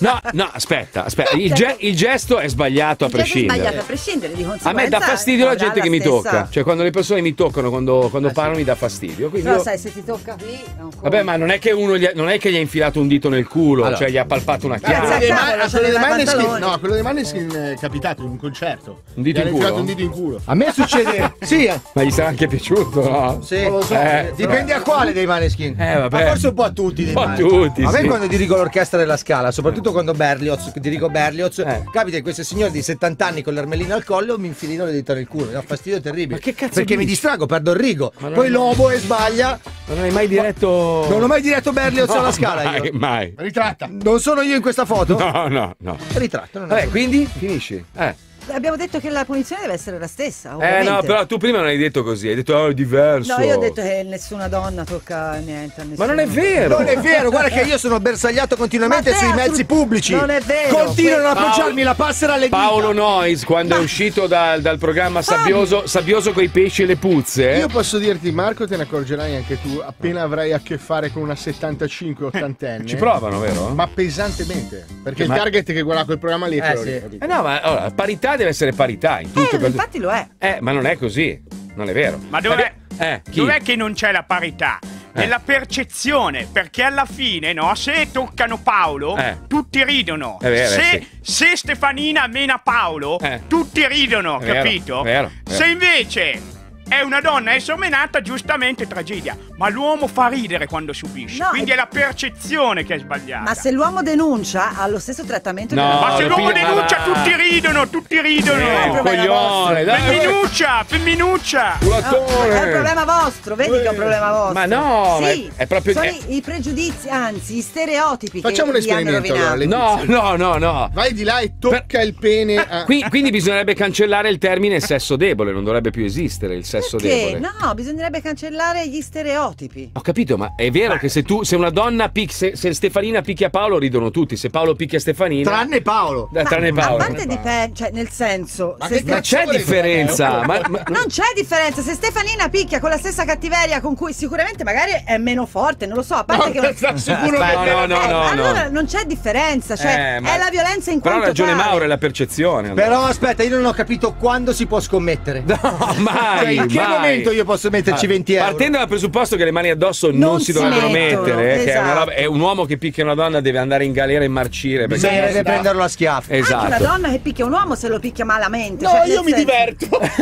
no, no, aspetta, aspetta. Il, ge il gesto è sbagliato a prescindere. È sbagliato a prescindere, di conseguenza. A me dà fastidio la gente che mi stessa... tocca. Cioè, quando le persone mi toccano, quando, quando ah, parlano, sì. mi dà fastidio. Però, io... sai, se ti tocca qui. Vabbè, ma non è che uno gli ha, non è che gli ha infilato un dito nel culo, allora. Cioè gli ha palpato una chiave. Quello dei Maneskin, no, quello dei Maneskin è capitato in un concerto. Un dito, in culo? Un dito in culo. A me succede. Sì. Ma gli sarà anche piaciuto, no? Sì, lo so. Eh, dipende a quale dei Maneskin. Eh, vabbè. Ma forse un po' a tutti dei Maneskin. Tutti, a me sì. quando dirigo l'orchestra della Scala, soprattutto quando Berlioz, dirigo Berlioz, eh. capita che questi signori di settanta anni con l'ermelina al collo mi infilino le dita nel culo, è un fastidio terribile. Ma che cazzo? Perché mi distrago, perdo il rigo, poi lobo e sbaglia. Ma non hai mai diretto... Non ho mai diretto Berlioz no, alla Scala mai, io. Mai. Ritratta. Non sono io in questa foto? No, no, no. Ritratto. Non Vabbè, quindi finisci. Eh. Abbiamo detto che la punizione deve essere la stessa. Ovviamente. Eh no, però tu prima non hai detto così, hai detto oh, è diverso. No, io ho detto che nessuna donna tocca niente a nessuno. Ma non è vero! Non è vero, guarda che io sono bersagliato continuamente sui mezzi pubblici. Non è vero. Continuano ad appoggiarmi la passera alle dita. Paolo Noise, quando Ma... è uscito dal, dal programma Sabbioso, Sabbioso coi pesci e le puzze. Io posso dirti, Marco, te ne accorgerai anche tu, appena avrai a che fare con una settantacinque ottantenne. Ci provano, vero? Ma pesantemente. Perché Ma... il target che guarda quel programma lì è quello eh, sì. Eh no, ma allora, parità deve essere parità in tutto. Eh, per... infatti lo è. Eh, ma non è così, non è vero. Ma dov'è eh, dov'è che non c'è la parità? Nella eh. percezione, perché alla fine, no, se toccano Paolo, eh. tutti ridono. È vero, se, sì. se Stefanina mena Paolo, eh. tutti ridono, è capito? Vero, vero, vero. Se invece è una donna essomenata, giustamente tragedia. Ma l'uomo fa ridere quando subisce. No, quindi è... è la percezione che è sbagliata. Ma se l'uomo denuncia, ha lo stesso trattamento. No, della... ma se l'uomo denuncia, ma... tutti ridono, tutti ridono. Eh, è un coglione, dai. Femminuccia, femminuccia. No, è un problema vostro, vedi eh. che è un problema vostro. Ma no, sì, ma è proprio... sono i pregiudizi, anzi, i stereotipi. Facciamo che un esperimento. Allora, no, no, no, no. Vai di là e tocca per... il pene. Ah, a... qui, quindi bisognerebbe cancellare il termine sesso debole, non dovrebbe più esistere il sesso. Perché? No, bisognerebbe cancellare gli stereotipi. Ho capito, ma è vero che se tu, se una donna picchia, se, se Stefanina picchia Paolo ridono tutti, se Paolo picchia Stefanina... Tranne Paolo. Eh, ma, tranne Paolo. A parte dipende, cioè nel senso... Ma, se ma c'è differenza! Ma, ma, non c'è differenza, se Stefanina picchia con la stessa cattiveria con cui sicuramente magari è meno forte, non lo so, a parte no, che... Non... Sta sicuro che... No, no, no, eh, no, allora no. non c'è differenza, cioè eh, ma... è la violenza in quanto tale. Però ragione Mauro, è la percezione. Allora. Però aspetta, io non ho capito quando si può scommettere. No, mai! In che Vai. momento io posso metterci allora, venti euro? Partendo dal presupposto che le mani addosso non, non si dovrebbero mettere, esatto. che è, una roba, è un uomo che picchia una donna deve andare in galera e marcire. Perché bisogna deve prenderlo a schiaffi. Esatto. Anche una donna che picchia un uomo se lo picchia malamente. No, cioè, io mi senso. diverto. Eh,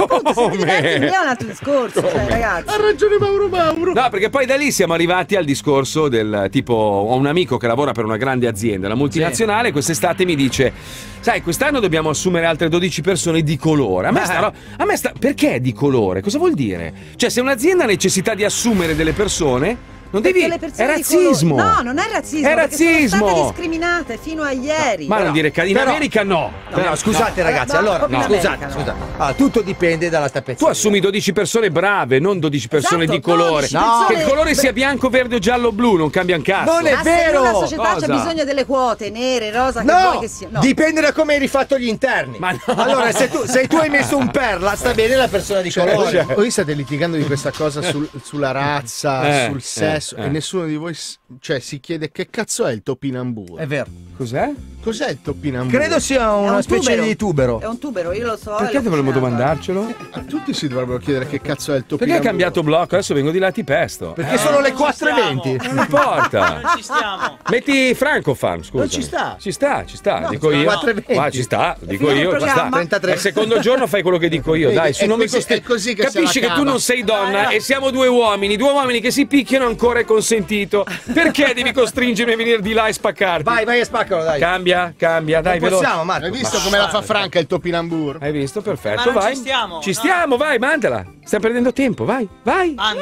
appunto, se mi diverti è un altro discorso. Cioè, ragazzi. Ha ragione Mauro Mauro. No, perché poi da lì siamo arrivati al discorso del tipo, ho un amico che lavora per una grande azienda, la multinazionale, sì. quest'estate mi dice, sai, quest'anno dobbiamo assumere altre dodici persone di colore. A me sta, a me sta, perché di colore? Cosa vuol dire? Cioè, se un'azienda ha necessità di assumere delle persone, non devi... È razzismo! No, non è razzismo! È razzismo! Sono state discriminate fino a ieri! No, ma però, non dire che in però, America no! no, no, no scusate no, ragazzi, no, allora, no, scusate, America, scusate. No. Ah, tutto dipende dalla tappezzatura. Tu assumi dodici persone brave, non dodici persone esatto, di colore. No, che il colore sia bianco, verde, giallo, blu, non cambia un cazzo. Non è ma vero! Ma se una società c'è bisogno delle quote, nere, rosa, no, che vuoi che sia... No, dipende da come hai rifatto gli interni. Ma no. Allora, se tu, se tu hai messo un perla, sta bene la persona di colore. Voi state litigando di questa cosa sul, sulla razza, sul sesso. Eh. E nessuno di voi cioè, si chiede che cazzo è il topinambur. È vero. Cos'è? Cos'è il topinambur? Credo sia una un specie tubero. di tubero. È un tubero, io lo so. Perché dovremmo domandarcelo? A tutti si dovrebbero chiedere che cazzo è il topinambur. Perché hai cambiato blocco? Adesso vengo di là ti pesto. Perché eh, sono le quattro e venti. Non importa. Non ci stiamo. Metti Franco Farm, scusa. Non ci sta. Ci sta, ci sta. No, dico no, io. quattro e venti. Ma ci sta, dico io. Ma sta. trentatré. Al secondo giorno fai quello che dico io. Dai, su non mi costa. Capisci che tu non sei donna e siamo due uomini. Due uomini che si picchiano ancora. È consentito, perché devi costringermi a venire di là e spaccarti? Vai, vai e spaccalo, dai. Cambia, cambia, dai, veloce. Possiamo, Marco. Hai visto come la fa franca il topinambur? Hai visto? Perfetto, vai. Ci stiamo, ci stiamo, vai, mandala. Stiamo perdendo tempo, vai, vai. Ah, no.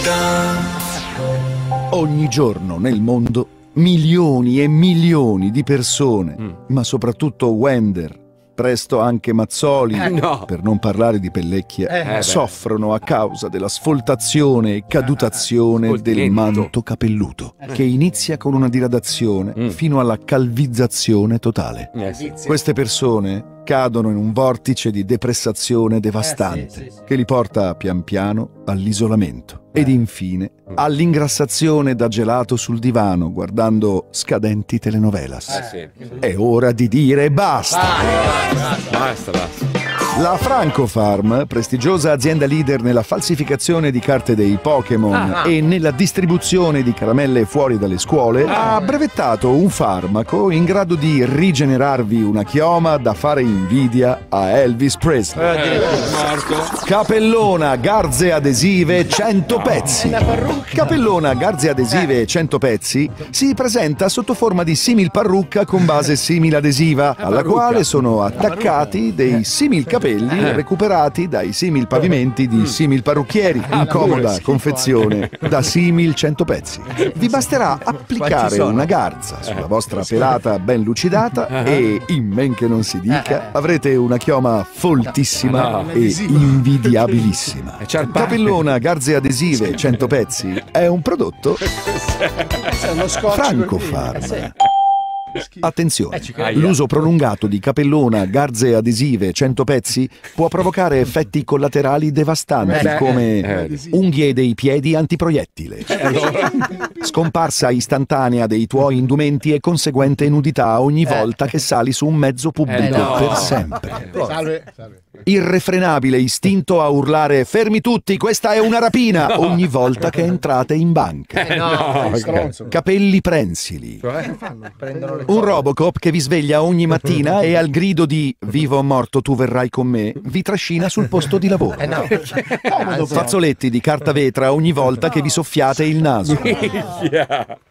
Vai. Ogni giorno nel mondo milioni e milioni di persone, mm. ma soprattutto Wender, presto anche Mazzoli, eh no. per non parlare di Pellecchia, eh, soffrono a causa della sfoltazione e cadutazione eh, del manto capelluto, eh. che inizia con una diradazione mm. fino alla calvizzazione totale. Eh, sì. Queste persone cadono in un vortice di depressazione devastante eh, sì, sì, sì. che li porta pian piano all'isolamento eh. ed infine all'ingrassazione da gelato sul divano guardando scadenti telenovelas. Eh, sì. È ora di dire basta! Basta, basta, basta. La Francofarm, prestigiosa azienda leader nella falsificazione di carte dei Pokémon ah, ah. e nella distribuzione di caramelle fuori dalle scuole, ah, ha brevettato un farmaco in grado di rigenerarvi una chioma da fare invidia a Elvis Presley. Eh, Capellona, garze adesive, cento pezzi. Capellona, garze adesive, eh. cento pezzi si presenta sotto forma di simil parrucca con base simil adesiva, alla quale sono attaccati dei simil capelli capelli eh. recuperati dai simil pavimenti di simil parrucchieri, ah, in comoda confezione da simil cento pezzi. Vi basterà applicare una garza sulla vostra pelata ben lucidata e, in men che non si dica, avrete una chioma foltissima e invidiabilissima. Capellona, garze adesive, cento pezzi è un prodotto Francofarm. Attenzione, l'uso prolungato di capellona, garze adesive, cento pezzi può provocare effetti collaterali devastanti come unghie dei piedi antiproiettile, scomparsa istantanea dei tuoi indumenti e conseguente nudità ogni volta che sali su un mezzo pubblico per sempre. Irrefrenabile istinto a urlare "fermi tutti, questa è una rapina" no. ogni volta che entrate in banca. Eh no, no. Capelli prensili, un Robocop che vi sveglia ogni mattina e al grido di "vivo o morto tu verrai con me" vi trascina sul posto di lavoro. Eh no. Fazzoletti di carta vetra ogni volta che vi soffiate il naso.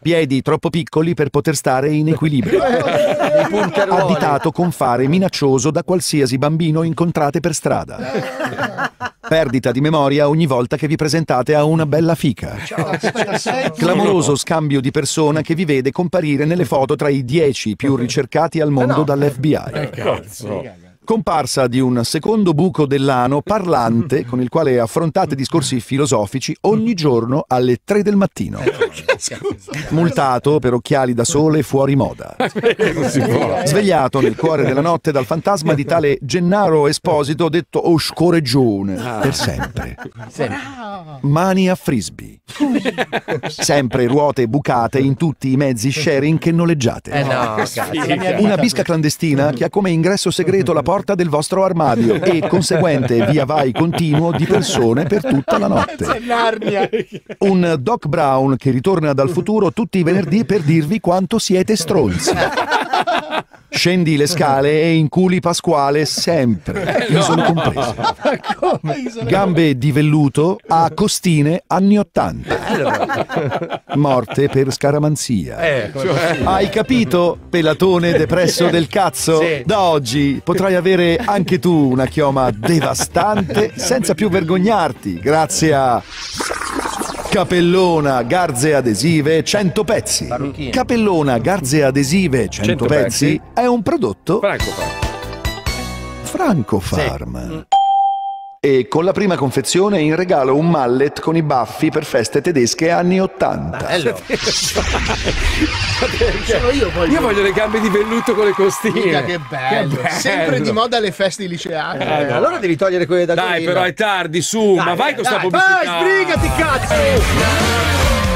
Piedi troppo piccoli per poter stare in equilibrio, additato con fare minaccioso da qualsiasi bambino incontrato per strada. Perdita di memoria ogni volta che vi presentate a una bella fica. Clamoroso scambio di persona che vi vede comparire nelle foto tra i dieci più ricercati al mondo dall'F B I. Comparsa di un secondo buco dell'ano parlante con il quale affrontate discorsi filosofici ogni giorno alle tre del mattino. Multato per occhiali da sole fuori moda. Svegliato nel cuore della notte dal fantasma di tale Gennaro Esposito, detto Oscoreggione, per sempre. Mani a frisbee. Sempre ruote bucate in tutti i mezzi sharing che noleggiate. Una bisca clandestina che ha come ingresso segreto la porta porta del vostro armadio e conseguente via vai continuo di persone per tutta la notte. Un Doc Brown che ritorna dal futuro tutti i venerdì per dirvi quanto siete stronzi. Scendi le scale e inculi Pasquale sempre, isole comprese. Gambe di velluto a costine anni ottanta. Morte per scaramanzia. Hai capito, pelatone depresso del cazzo? Da oggi potrai avere anche tu una chioma devastante senza più vergognarti, grazie a capellona, garze adesive, cento pezzi. Parrucchino. Capellona, garze adesive, cento pezzi, pezzi è un prodotto Francofarm. Francofarm. Sì. E con la prima confezione in regalo un mallet con i baffi per feste tedesche anni ottanta. Bello. io, voglio... io voglio le gambe di velluto con le costine. Mica, che, bello. che bello. Sempre di moda alle feste liceali. Eh, eh. Allora devi togliere quelle da Dai, però è tardi, su, dai, ma vai con dai, sta pubblicità. Vai, sbrigati, cazzo!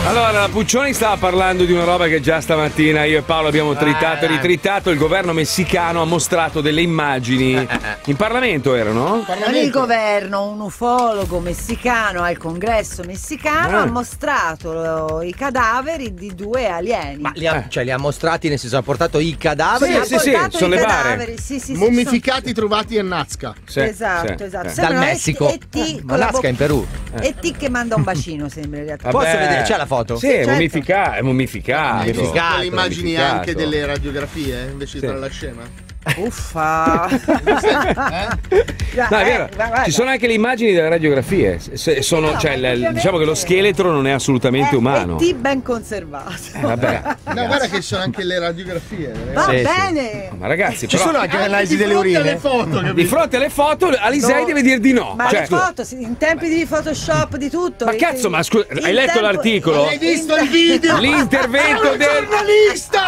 Allora, la Puccioni stava parlando di una roba che già stamattina io e Paolo abbiamo tritato e ritritato. Il governo messicano ha mostrato delle immagini. In Parlamento erano? Parlamento. Il governo. Un ufologo messicano al congresso messicano eh. ha mostrato i cadaveri di due alieni. Ma li ha, eh. cioè, li ha mostrati, nel senso, ha portato i cadaveri? Sì, ha sì, portato sì, i cadaveri sì, sì, mummificati sono... trovati a Nazca. Sì, esatto, sì, esatto. Eh. Dal Messico. E eh, ma Nazca è in Perù. E ti che manda un bacino, sembra in realtà. Posso vedere? C'è la foto? Sì, certo. mummifica, è mummificato. Mummificato. Le immagini anche delle radiografie invece sì. tra la scena. Uffa! No, è vero. Ci sono anche le immagini delle radiografie. Sono, no, cioè, ovviamente... Diciamo che lo scheletro non è assolutamente è, umano. È ben conservato. Eh, vabbè, no, guarda che ci sono anche le radiografie. Va sì, bene! Sì. Ma ragazzi, ci però... sono anche le analisi delle urine. Foto, di fronte alle foto, Alisei no. deve dire di no. Ma cioè, le foto, in tempi di Photoshop, di tutto. Ma cazzo, ma scusa, hai letto tempo... l'articolo? Hai visto il video? L'intervento del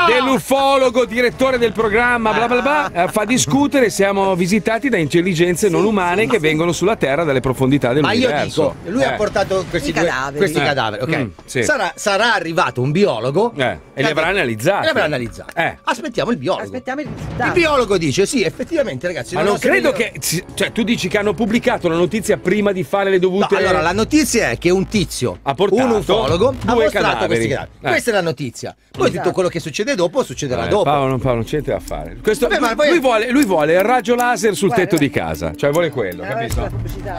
dell'ufologo, direttore del programma, bla bla bla. Fa discutere, siamo visitati da intelligenze sì, non umane sì, che sì. vengono sulla Terra dalle profondità dell'universo. Ma io dico, lui eh. ha portato questi I due, cadaveri, questi eh. cadaveri okay. mm, sì. sarà, sarà arrivato un biologo eh. e li avrà analizzati. Li avrà analizzati. Eh. Aspettiamo il biologo. Aspettiamo il, il biologo dice sì, effettivamente ragazzi. Ma non credo che, cioè, tu dici che hanno pubblicato la notizia prima di fare le dovute. No, allora la notizia è che un tizio, ha portato un ufologo, due ha mostrato cadaveri. questi cadaveri. Eh. Questa è la notizia. Poi esatto. tutto quello che succede dopo succederà eh, dopo. Paolo, Paolo, non c'è da fare. Questo Vabbè, ma Lui vuole, lui vuole il raggio laser sul guarda, tetto vai. di casa, cioè vuole quello, capito? Ah,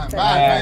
vai, vai,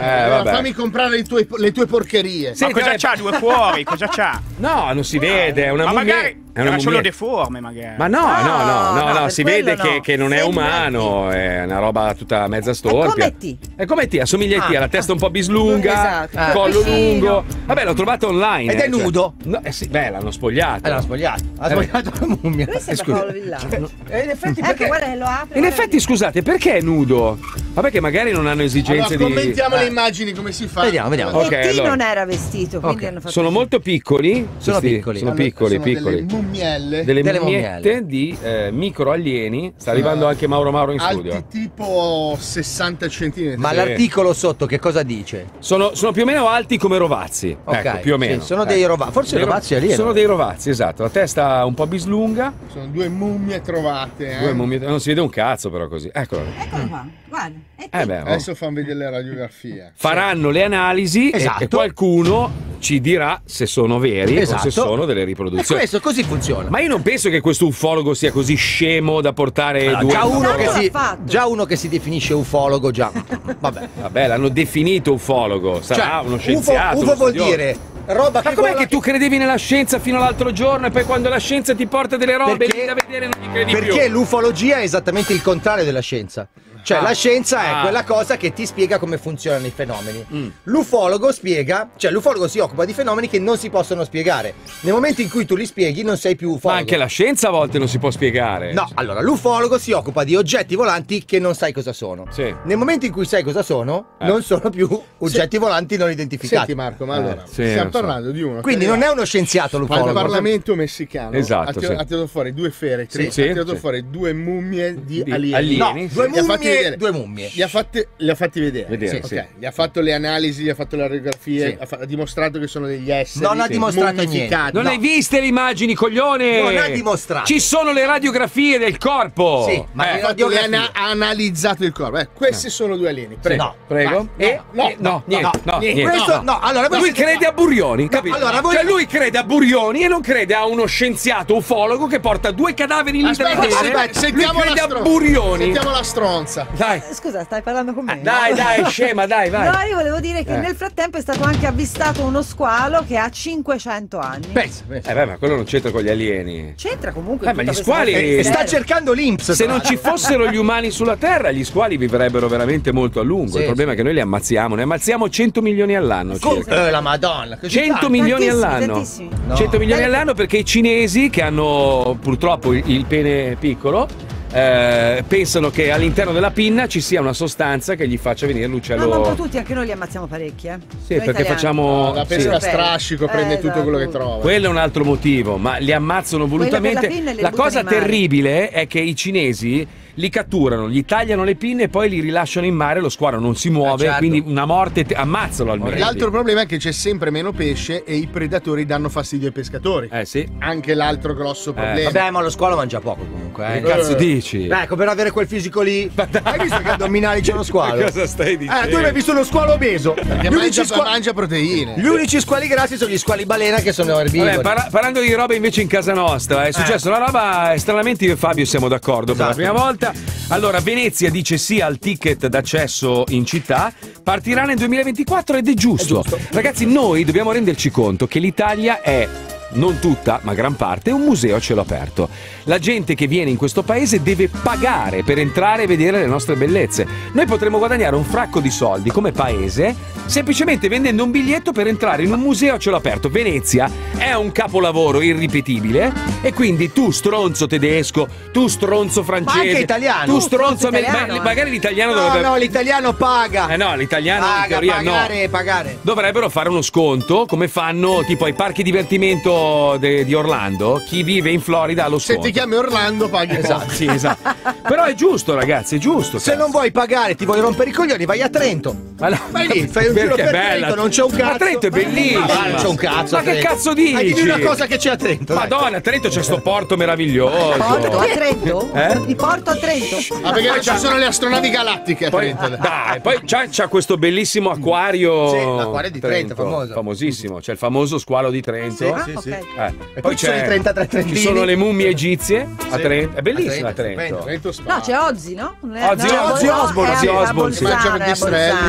eh, eh, fammi comprare i tuoi, le tue porcherie. Sì, ma cosa c'ha? Due fuori? Cosa c'ha? No, non si vede, è una ma magari. Era solo deforme, magari. Ma no, no, no, no, no, no si vede no. Che, che non è Sembra umano, ti. È una roba tutta mezza storpia. È come ti. È come ti, assomiglia ah. a te, ha la testa un po' bislunga, esatto. collo ah. lungo. Vabbè, l'ho trovato online. Ed eh, è cioè. nudo. No, eh sì, beh, l'hanno spogliato. Eh, l'hanno spogliato. Ha eh, spogliato la mummia. Lui sembra Paolo Villaggio. Eh, in effetti, eh, perché... guarda che lo apre. In effetti, scusate, perché è nudo? Vabbè, che magari non hanno esigenze allora, di... commentiamo eh. le immagini, come si fa. Vediamo, vediamo. Okay, e allora. non era vestito, quindi hanno fatto... Sono molto piccoli. Sono piccoli. Sono piccoli, piccoli. Miele. Delle, delle mummiette di eh, microalieni. Sta arrivando uh, anche Mauro Mauro in studio. Alti tipo sessanta centimetri. Ma sì. l'articolo sotto che cosa dice? Sono, sono più o meno alti come Rovazzi. Okay. Ecco, più o meno. Sì, sono eh. dei Rovazzi. Forse dei Rovazzi alieni. Sono dei Rovazzi, esatto. La testa un po' bislunga. Sono due mummie trovate. Eh. Due mummie... Non si vede un cazzo però così. Eccolo. Eccolo qua. Guarda. Eh beh, oh. Adesso fanno vedere la radiografia. Faranno le analisi esatto. e, e qualcuno ci dirà se sono veri esatto. o se sono delle riproduzioni. E questo così funziona. Ma io non penso che questo ufologo sia così scemo da portare allora, due già uno, che si, già uno che si definisce ufologo, già. Vabbè, Vabbè l'hanno definito ufologo. Sarà cioè, uno scienziato. Ufo, ufo uno vuol dire roba che. Ma com'è che tu credevi nella scienza fino all'altro giorno e poi quando la scienza ti porta delle robe lì da vedere non ti credi perché più? Perché l'ufologia è esattamente il contrario della scienza. Cioè ah, la scienza ah, è quella cosa che ti spiega come funzionano i fenomeni. Mm. L'ufologo spiega, cioè l'ufologo si occupa di fenomeni che non si possono spiegare. Nel momento in cui tu li spieghi non sei più ufologo. Ma anche la scienza a volte non si può spiegare. No, allora l'ufologo si occupa di oggetti volanti che non sai cosa sono. Sì. Nel momento in cui sai cosa sono, eh. non sono più oggetti sì. volanti non identificati. Senti Marco, ma allora eh, sì, stiamo parlando so. di uno. Quindi non è uno scienziato l'ufologo. Il Parlamento messicano esatto, ha, sì. ha tirato fuori due feretri, sì, ha tirato sì. fuori due mummie di, di alieni. alieni. No, sì. due mummie. Due mummie. Li ha fatti, li ha fatti vedere. vedere sì, okay. sì. Gli ha fatto le analisi, gli ha fatto la radiografia, sì. ha, ha dimostrato che sono degli esseri. Non ha dimostrato niente. Non no. hai viste le immagini, coglione? Non ha dimostrato. Ci sono le radiografie del corpo. Sì, ma eh, ha, fatto le ana ha analizzato il corpo. Eh, questi no. sono due alieni. Prego. No, prego. Eh, no, no, no, niente. no, niente. Questo, no. Allora, lui crede a Burioni, capito? No, allora, voi... Cioè lui crede a Burioni e non crede a uno scienziato ufologo che porta due cadaveri lì da vedere. Sentiamo la Burioni. Sentiamo la stronza. Dai. Scusa, stai parlando con me? Dai, no? dai, scema, dai, vai. No, io volevo dire che eh. nel frattempo è stato anche avvistato uno squalo che ha cinquecento anni. Pensa, pensa. Eh beh, ma quello non c'entra con gli alieni. C'entra comunque. Eh, ma gli squali. Sta cercando l'Inps. Se non ci fossero gli umani sulla Terra, gli squali vivrebbero veramente molto a lungo. Sì, il problema sì. è che noi li ammazziamo. Ne ammazziamo cento milioni all'anno. Sì, eh, la Madonna. cento milioni all'anno. Tantissimi. No. cento milioni eh. all'anno perché i cinesi, che hanno purtroppo il pene piccolo, Eh, pensano che all'interno della pinna ci sia una sostanza che gli faccia venire l'uccello. No, ma un po' tutti, anche noi li ammazziamo parecchi, eh? Sì, noi perché italiani. Facciamo no, la pesca sì. strascico, eh, prende esatto. tutto quello che trova. Quello è un altro motivo, ma li ammazzano volutamente. La, la cosa terribile è che i cinesi li catturano, gli tagliano le pinne e poi li rilasciano in mare, lo squalo non si muove, ah, certo. quindi una morte, ammazzalo almeno. L'altro problema è che c'è sempre meno pesce e i predatori danno fastidio ai pescatori. Eh sì. Anche l'altro grosso problema. Eh. Vabbè, ma lo squalo mangia poco comunque. Eh. Che cazzo dici? Beh, ecco, per avere quel fisico lì. Hai visto che addominali c'è lo squalo? Ma cosa stai dicendo? Eh, tu hai visto uno squalo obeso. Gli mangia, squali... mangia proteine. Gli unici squali grassi sono gli squali balena che sono erbivori. Vabbè, parla parlando di roba invece in casa nostra, è successa eh. una roba, stranamente io e Fabio siamo d'accordo esatto. per la prima volta. Allora, Venezia dice sì al ticket d'accesso in città, partirà nel duemilaventiquattro ed è giusto. È giusto. Ragazzi, noi dobbiamo renderci conto che l'Italia è, non tutta, ma gran parte, un museo a cielo aperto. La gente che viene in questo paese deve pagare per entrare e vedere le nostre bellezze. Noi potremmo guadagnare un fracco di soldi come paese semplicemente vendendo un biglietto per entrare in un museo a cielo aperto. Venezia è un capolavoro irripetibile e quindi tu stronzo tedesco, tu stronzo francese, ma anche italiano, tu stronzo americano, magari l'italiano no, dovrebbe... no, l'italiano paga. Eh no, l'italiano paga, in teoria pagare, no. pagare. Dovrebbero fare uno sconto come fanno tipo ai parchi divertimento di Orlando, chi vive in Florida ha lo sconto. Se ti chiami Orlando paghi esatto, sì, esatto. Però è giusto ragazzi, è giusto. Se cazzo. non vuoi pagare, ti vuoi rompere i coglioni, vai a Trento. Ma no, vai lì, fai un giro per bella. Trento, non c'è un cazzo. Ma Trento è bellissimo. Ma non c'è un cazzo. Ma che cazzo dici? Ma dimmi una cosa che c'è a Trento. Madonna, a Trento c'è sto porto meraviglioso. Porto a Trento? Eh? Di porto a Trento? Ah, perché poi ci sono le astronavi galattiche a Trento. Poi, dai, poi c'è questo bellissimo acquario. Sì, l'acquario di Trento, Trento famoso. Famosissimo, c'è il famoso squalo di Trento. Sì, sì, sì. Eh. E poi, poi ci sono i trentatré trentini. Ci sono le mummie egizie a Trento. È bellissima a Trento. No, c'è Ozzy, no? Ozzy Osbourne.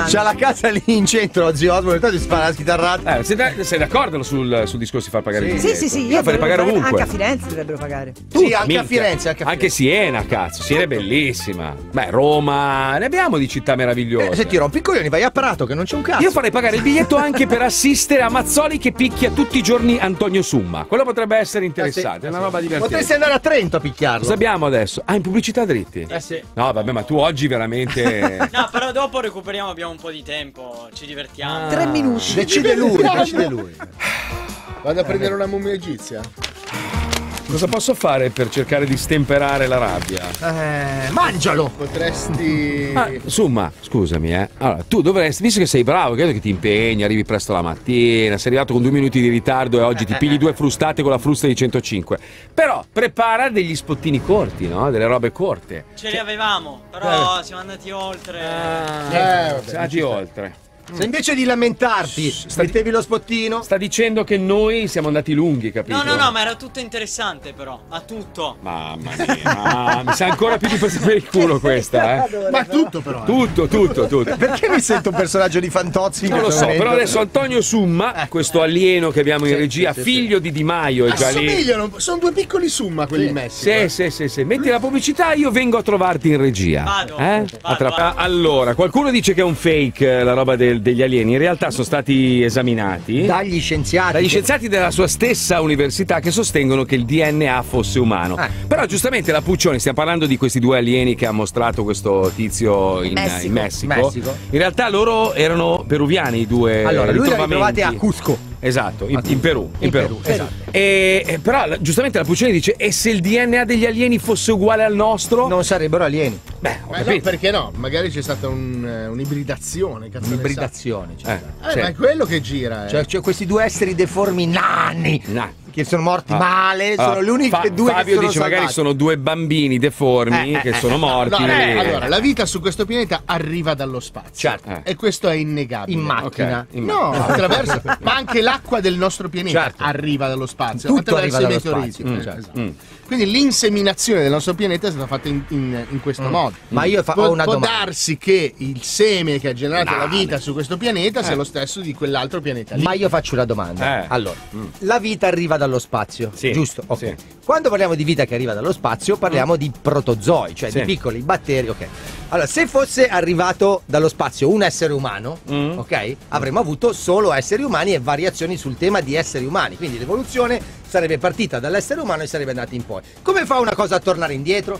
C'è c'ha la casa lì in centro oggi, Osmo, ti spara la schitarrata. Eh, sei, da, sei d'accordo sul, sul discorso di far pagare sì. il biglietto? Sì, sì, sì. Io fare pagare ovunque. Anche a Firenze dovrebbero pagare. Tu, sì, anche a, Firenze, anche a Firenze. Anche Siena, cazzo. Siena è bellissima. Beh, Roma, ne abbiamo di città meravigliose. Eh, se ti rompi i coglioni vai a Prato, che non c'è un cazzo. Io farei pagare il biglietto anche per assistere a Mazzoli che picchia tutti i giorni Antonio Summa. Quello potrebbe essere interessante. Eh sì, è una roba divertente. Potresti andare a Trento a picchiarlo. Cosa abbiamo adesso? Ah, in pubblicità dritti. Eh sì. No, vabbè, ma tu oggi veramente. No, però dopo recuperiamo, abbiamo un po' di tempo, ci divertiamo. Ah. Tre minuti. Decide lui, decide lui. Vado a prendere una mummia egizia. Cosa posso fare per cercare di stemperare la rabbia? Eh, mangialo! Potresti. Ah, insomma, scusami, eh. Allora, tu dovresti, visto che sei bravo, credo che ti impegni, arrivi presto la mattina, sei arrivato con due minuti di ritardo e oggi ti pigli due frustate con la frusta di centocinque. Però prepara degli spottini corti, no? Delle robe corte. Ce li avevamo, però eh. siamo andati oltre. Ah, eh, vabbè, siamo andati oltre. Se invece di lamentarti sta mettevi lo spottino. Sta dicendo che noi siamo andati lunghi, capito? No, no, no, ma era tutto interessante però. A tutto. Mamma mia, mi sa ancora più di questo per il culo questa, eh. Ma tutto però. Tutto, tutto, tutto. Perché mi sento un personaggio di Fantozzi? Non lo so, momento? Però adesso Antonio Summa, questo alieno che abbiamo in sì, regia, sì, figlio sì. di Di Maio, è già lì. Sono due piccoli Summa quelli sì. messi. Sì, sì, sì, sì. Metti la pubblicità, io vengo a trovarti in regia. Vado. Eh? Vado, vado. Allora, qualcuno dice che è un fake la roba del degli alieni, in realtà sono stati esaminati dagli scienziati dagli scienziati della sua stessa università che sostengono che il D N A fosse umano. Ah. Però giustamente la Puccioni, stiamo parlando di questi due alieni che ha mostrato questo tizio in Messico. In, Messico. Messico. In realtà loro erano peruviani i due. Allora, lui li trovate a Cusco. Esatto, in, in Perù. In, in Perù, Perù. Esatto. E, e, però giustamente la Puccioni dice: e se il D N A degli alieni fosse uguale al nostro? Non sarebbero alieni. Beh, ma no, perché no? Magari c'è stata un, un'ibridazione. Un'ibridazione. C'è eh, stata. Eh, ma è quello che gira. Eh. Cioè, cioè, questi due esseri deformi nani. Nah. Che sono morti ah. male, ah. sono le uniche Fa- due Fabio che sono dice salvati. Magari sono due bambini deformi eh, eh, che eh, sono morti. No, no, eh, allora, la vita su questo pianeta arriva dallo spazio. Certo. Eh. E questo è innegabile. In macchina. Okay. In no, no, attraverso. Ma anche l'acqua del nostro pianeta certo. arriva dallo spazio. Tutto attraverso i meteoriti. Mm, certo. esatto. mm. Quindi l'inseminazione del nostro pianeta è stata fatta in, in, in questo mm. modo. Ma io fa- Pu- ho una domanda. Può darsi che il seme che ha generato no, la vita no. su questo pianeta eh. sia lo stesso di quell'altro pianeta lì. Ma io faccio una domanda. Eh. Allora, mm. la vita arriva dallo spazio, sì. giusto? Ok. Sì. Quando parliamo di vita che arriva dallo spazio, parliamo mm. di protozoi, cioè sì. di piccoli batteri, ok. Allora, se fosse arrivato dallo spazio un essere umano, mm. ok, avremmo avuto solo esseri umani e variazioni sul tema di esseri umani. Quindi l'evoluzione sarebbe partita dall'essere umano e sarebbe andata in poi. Come fa una cosa a tornare indietro?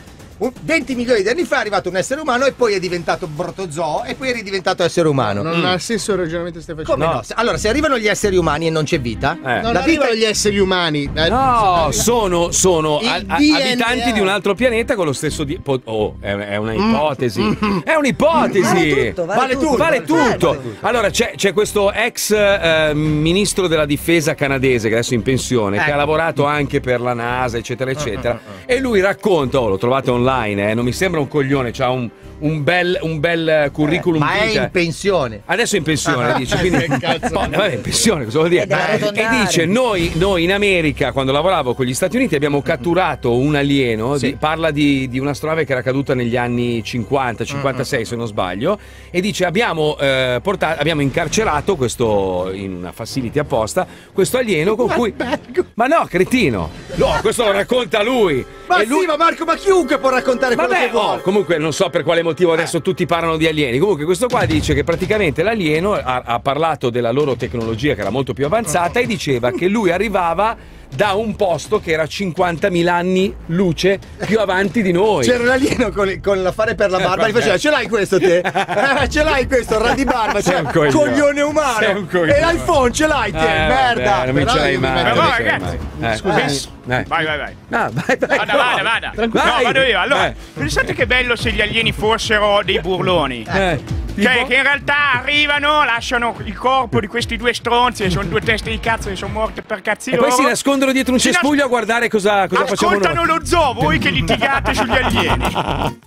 venti milioni di anni fa è arrivato un essere umano e poi è diventato protozoo e poi è ridiventato essere umano. Non mm. ha senso il ragionamento che stai facendo. Come no? no? Allora, se arrivano gli esseri umani e non c'è vita, eh. non la arrivano vita... gli esseri umani. Eh. No, sono, sono a, a, abitanti di un altro pianeta con lo stesso. Di... Oh, è, è una ipotesi. Mm. È un'ipotesi. Vale tutto. Vale, vale tutto. tutto. Vale tutto. Vale tutto. Allora, c'è, c'è questo ex eh, ministro della difesa canadese che adesso è in pensione, eh. che ha lavorato anche per la NASA, eccetera, eccetera. Uh, uh, uh, uh. E lui racconta, oh, l'ho trovato online. Online, eh? Non mi sembra un coglione, c'ha un, un, bel, un bel curriculum. Eh, ma è in pensione. Adesso è in pensione, dice. Quindi, oh, vabbè, in pensione, cosa vuol dire? Eh, e dice: noi, noi in America, quando lavoravo con gli Stati Uniti, abbiamo catturato un alieno. Sì. Di, parla di, di un'astronave che era caduta negli anni cinquanta cinquantasei, uh-huh. se non sbaglio. E dice: abbiamo, eh, portato, abbiamo incarcerato questo in una facility apposta, questo alieno con ma cui. Bello. Ma no, cretino! No, questo lo racconta lui. Ma e sì, lui... ma Marco, ma chiunque può raccontare quello Vabbè, che vuole. Oh, comunque non so per quale motivo adesso eh. tutti parlano di alieni. Comunque questo qua dice che praticamente l'alieno ha, ha parlato della loro tecnologia che era molto più avanzata oh. e diceva che lui arrivava da un posto che era cinquantamila anni luce più avanti di noi. C'era l'alieno con, con l'affare per la barba, gli faceva: ce l'hai questo te? Eh, ce l'hai questo radibarba? Cioè, coglione, coglione umano. Coglione. E l'iPhone ce l'hai te? Eh, merda. Vabbè, non mi ce l'hai mai. Ma vai, ragazzi. Eh. Scusami. Eh. Vai, vai, vai. No, vai, vai. Vada, no. vada, vada. Tranquillo. No, vado io. Allora, eh. pensate che bello se gli alieni fossero dei burloni. Eh. Cioè, che in realtà arrivano, lasciano il corpo di questi due stronzi, che sono due teste di cazzo che sono morte per cazzi loro. E poi si nascondono dietro un cespuglio nas- a guardare cosa, cosa facciamo noi. Ascoltano lo zoo, voi che litigate sugli alieni.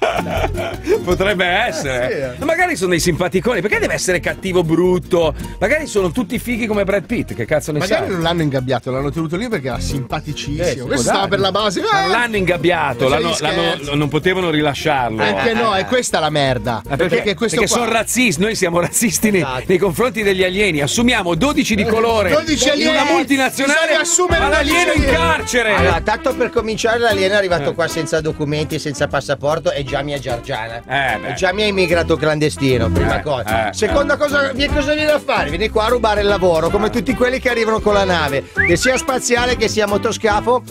Potrebbe essere. Ma magari sono dei simpaticoni, perché deve essere cattivo, brutto? Magari sono tutti fighi come Brad Pitt, che cazzo ne sa? Magari sai? Non l'hanno ingabbiato, l'hanno tenuto lì perché era simpaticissimo. Eh, Questo stava per la base. Ma non l'hanno ingabbiato, l'hanno, l'hanno, non potevano rilasciarlo. Anche no, è questa la merda. Ah, perché, perché questo perché qua... razzisti, noi siamo razzisti nei, esatto. nei confronti degli alieni, assumiamo dodici di colore, dodici alieni, una multinazionale, ma l'alieno in carcere. Allora, tanto per cominciare, l'alieno è arrivato eh. qua senza documenti, senza passaporto e già mi è giargiana, eh, è già mi è immigrato clandestino, prima eh, cosa. Eh, Seconda eh. cosa, cosa viene a fare? Viene qua a rubare il lavoro, come tutti quelli che arrivano con la nave, che sia spaziale, che sia motoscafo,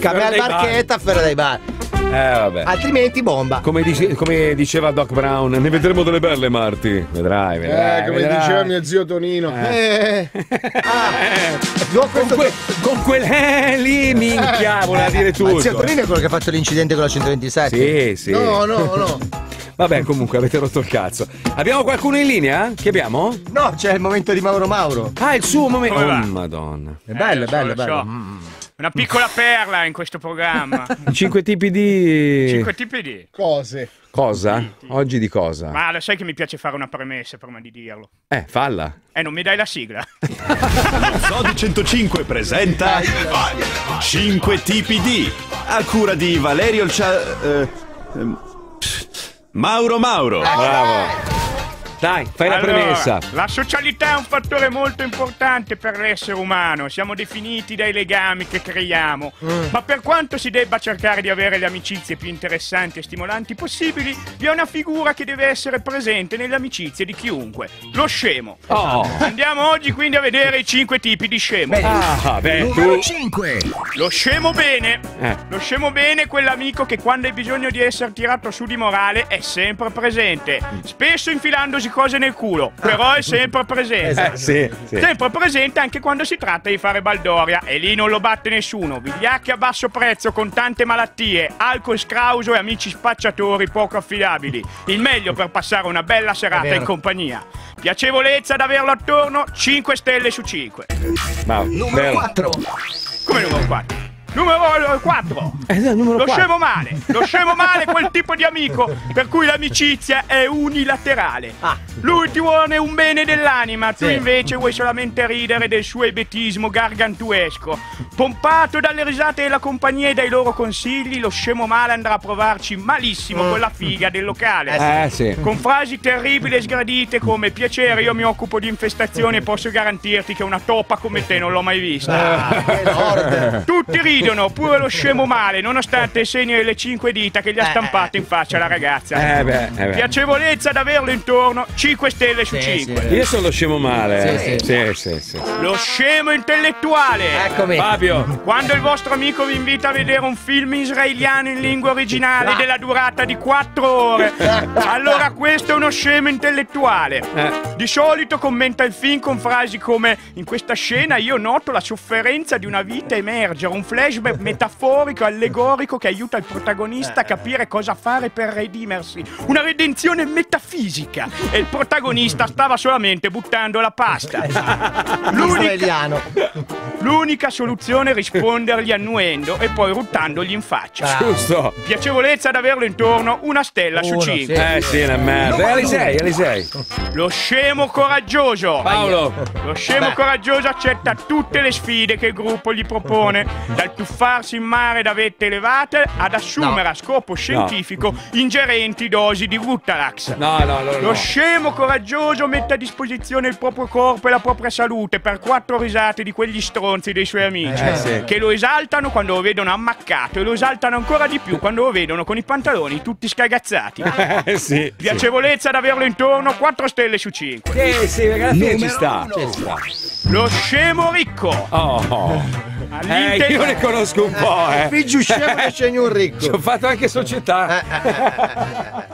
camera barchetta, ferro dei bar. Eh, vabbè. Altrimenti bomba. Come, dice, come diceva Doc Brown, ne vedremo delle belle, Marti. Vedrai, vedrai. Eh, come vedrai. Diceva mio zio Tonino. Eh. Eh. Ah, no, con, que, con quel eh, lì minchia, voleva dire tutto. Ma zio Tonino è quello che ha fatto l'incidente con la centoventisette. Sì, sì. No, no, no. Vabbè, comunque avete rotto il cazzo. Abbiamo qualcuno in linea? Che abbiamo? No, c'è il momento di Mauro Mauro. Ah, il suo momento. Oh, madonna. È bello, eh, bello, bello. bello. Una piccola perla in questo programma. Cinque tipi di... Cinque tipi di... Cose. Cosa? Sì, sì. Oggi di cosa? Ma lo sai che mi piace fare una premessa prima di dirlo. Eh, falla. Eh, non mi dai la sigla. Lo Zoo Di centocinque presenta... Cinque tipi di... A cura di Valerio il Cia... Eh, ehm, Mauro Mauro. Bravo. Dai, fai allora, la premessa. La socialità è un fattore molto importante per l'essere umano. Siamo definiti dai legami che creiamo. Mm. Ma per quanto si debba cercare di avere le amicizie più interessanti e stimolanti possibili, vi è una figura che deve essere presente nelle amicizie di chiunque. Lo scemo. Oh. Andiamo oggi quindi a vedere i cinque tipi di scemo. Beh. Ah, beh, numero cinque. Lo scemo bene. Eh. Lo scemo bene è quell'amico che quando hai bisogno di essere tirato su di morale è sempre presente. Spesso infilandosi cose nel culo, però è sempre presente. Esatto. Eh, sì, sì. Sempre presente anche quando si tratta di fare baldoria, e lì non lo batte nessuno. Vigliacchi a basso prezzo con tante malattie, alcol scrauso e amici spacciatori poco affidabili. Il meglio per passare una bella serata in compagnia. Piacevolezza ad averlo attorno, cinque stelle su cinque. Wow. Numero Bello. quattro. Come numero quattro? Numero quattro. Eh, numero lo quattro. Scemo male. Lo scemo male è quel tipo di amico per cui l'amicizia è unilaterale. Ah. Lui ti vuole un bene dell'anima, sì. Tu invece vuoi solamente ridere del suo ebetismo gargantuesco. Pompato dalle risate della compagnia e dai loro consigli, lo scemo male andrà a provarci malissimo con la figa del locale. Eh, sì. Con frasi terribili e sgradite come: piacere, io mi occupo di infestazioni e posso garantirti che una toppa come te non l'ho mai vista. Ah, tutti ridono. Pure lo scemo male, nonostante il segno delle cinque dita che gli ha stampato in faccia la ragazza. Eh beh, eh beh. Piacevolezza ad averlo intorno, cinque stelle su cinque. Sì, sì. Io sono lo scemo male. Sì, eh. sì. Sì, sì, sì. Lo scemo intellettuale. Eccomi. Fabio. Quando il vostro amico vi invita a vedere un film israeliano in lingua originale della durata di quattro ore, allora questo è uno scemo intellettuale. Di solito commenta il film con frasi come: in questa scena io noto la sofferenza di una vita emergere, un flash metaforico, allegorico che aiuta il protagonista a capire cosa fare per redimersi. Una redenzione metafisica. E il protagonista stava solamente buttando la pasta. L'unica, l'unica soluzione è rispondergli annuendo e poi ruttandogli in faccia. Giusto. Piacevolezza ad averlo intorno, una stella Uno, su cinque. Sì. Eh sì, è una merda. Alisei, Alisei. Lo scemo coraggioso. Paolo. Lo scemo Beh. coraggioso accetta tutte le sfide che il gruppo gli propone. Dal tuffarsi in mare da vette elevate ad assumere no. a scopo scientifico no. ingerenti dosi di Guttalax. No, no, no, Lo no. scemo coraggioso mette a disposizione il proprio corpo e la propria salute per quattro risate di quegli stronzi dei suoi amici eh, sì. che lo esaltano quando lo vedono ammaccato e lo esaltano ancora di più quando lo vedono con i pantaloni tutti scagazzati. Eh, sì, Piacevolezza sì. ad averlo intorno, quattro stelle su cinque. Sì, sì, ragazzi, ci sta. ci sta. Lo scemo ricco. Oh, oh. Eh, io ne conosco un po', eh. Figlio scemo che sceglie un ricco. Ci ho fatto anche società.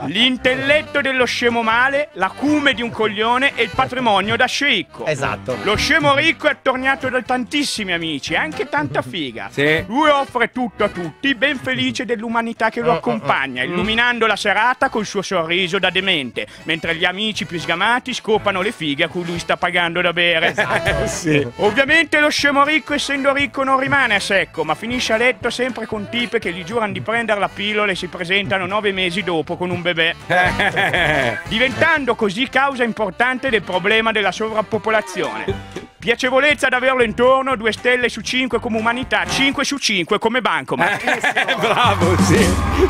L'intelletto dello scemo male, l'acume di un coglione e il patrimonio da sceicco. Esatto. Lo scemo ricco è attorniato da tantissimi amici, anche tanta figa. Sì. Lui offre tutto a tutti, ben felice dell'umanità che lo accompagna, illuminando la serata col suo sorriso da demente, mentre gli amici più sgamati scopano le fighe a cui lui sta pagando da bere. Esatto. Sì. Ovviamente lo scemo ricco, essendo ricco, non rimane a secco, ma finisce a letto sempre con tipe che gli giurano di prendere la pillola e si presentano nove mesi dopo con un bebè, diventando così causa importante del problema della sovrappopolazione. Piacevolezza ad averlo intorno, due stelle su cinque come umanità, cinque su cinque come bancomat. Eh, bravo, sì,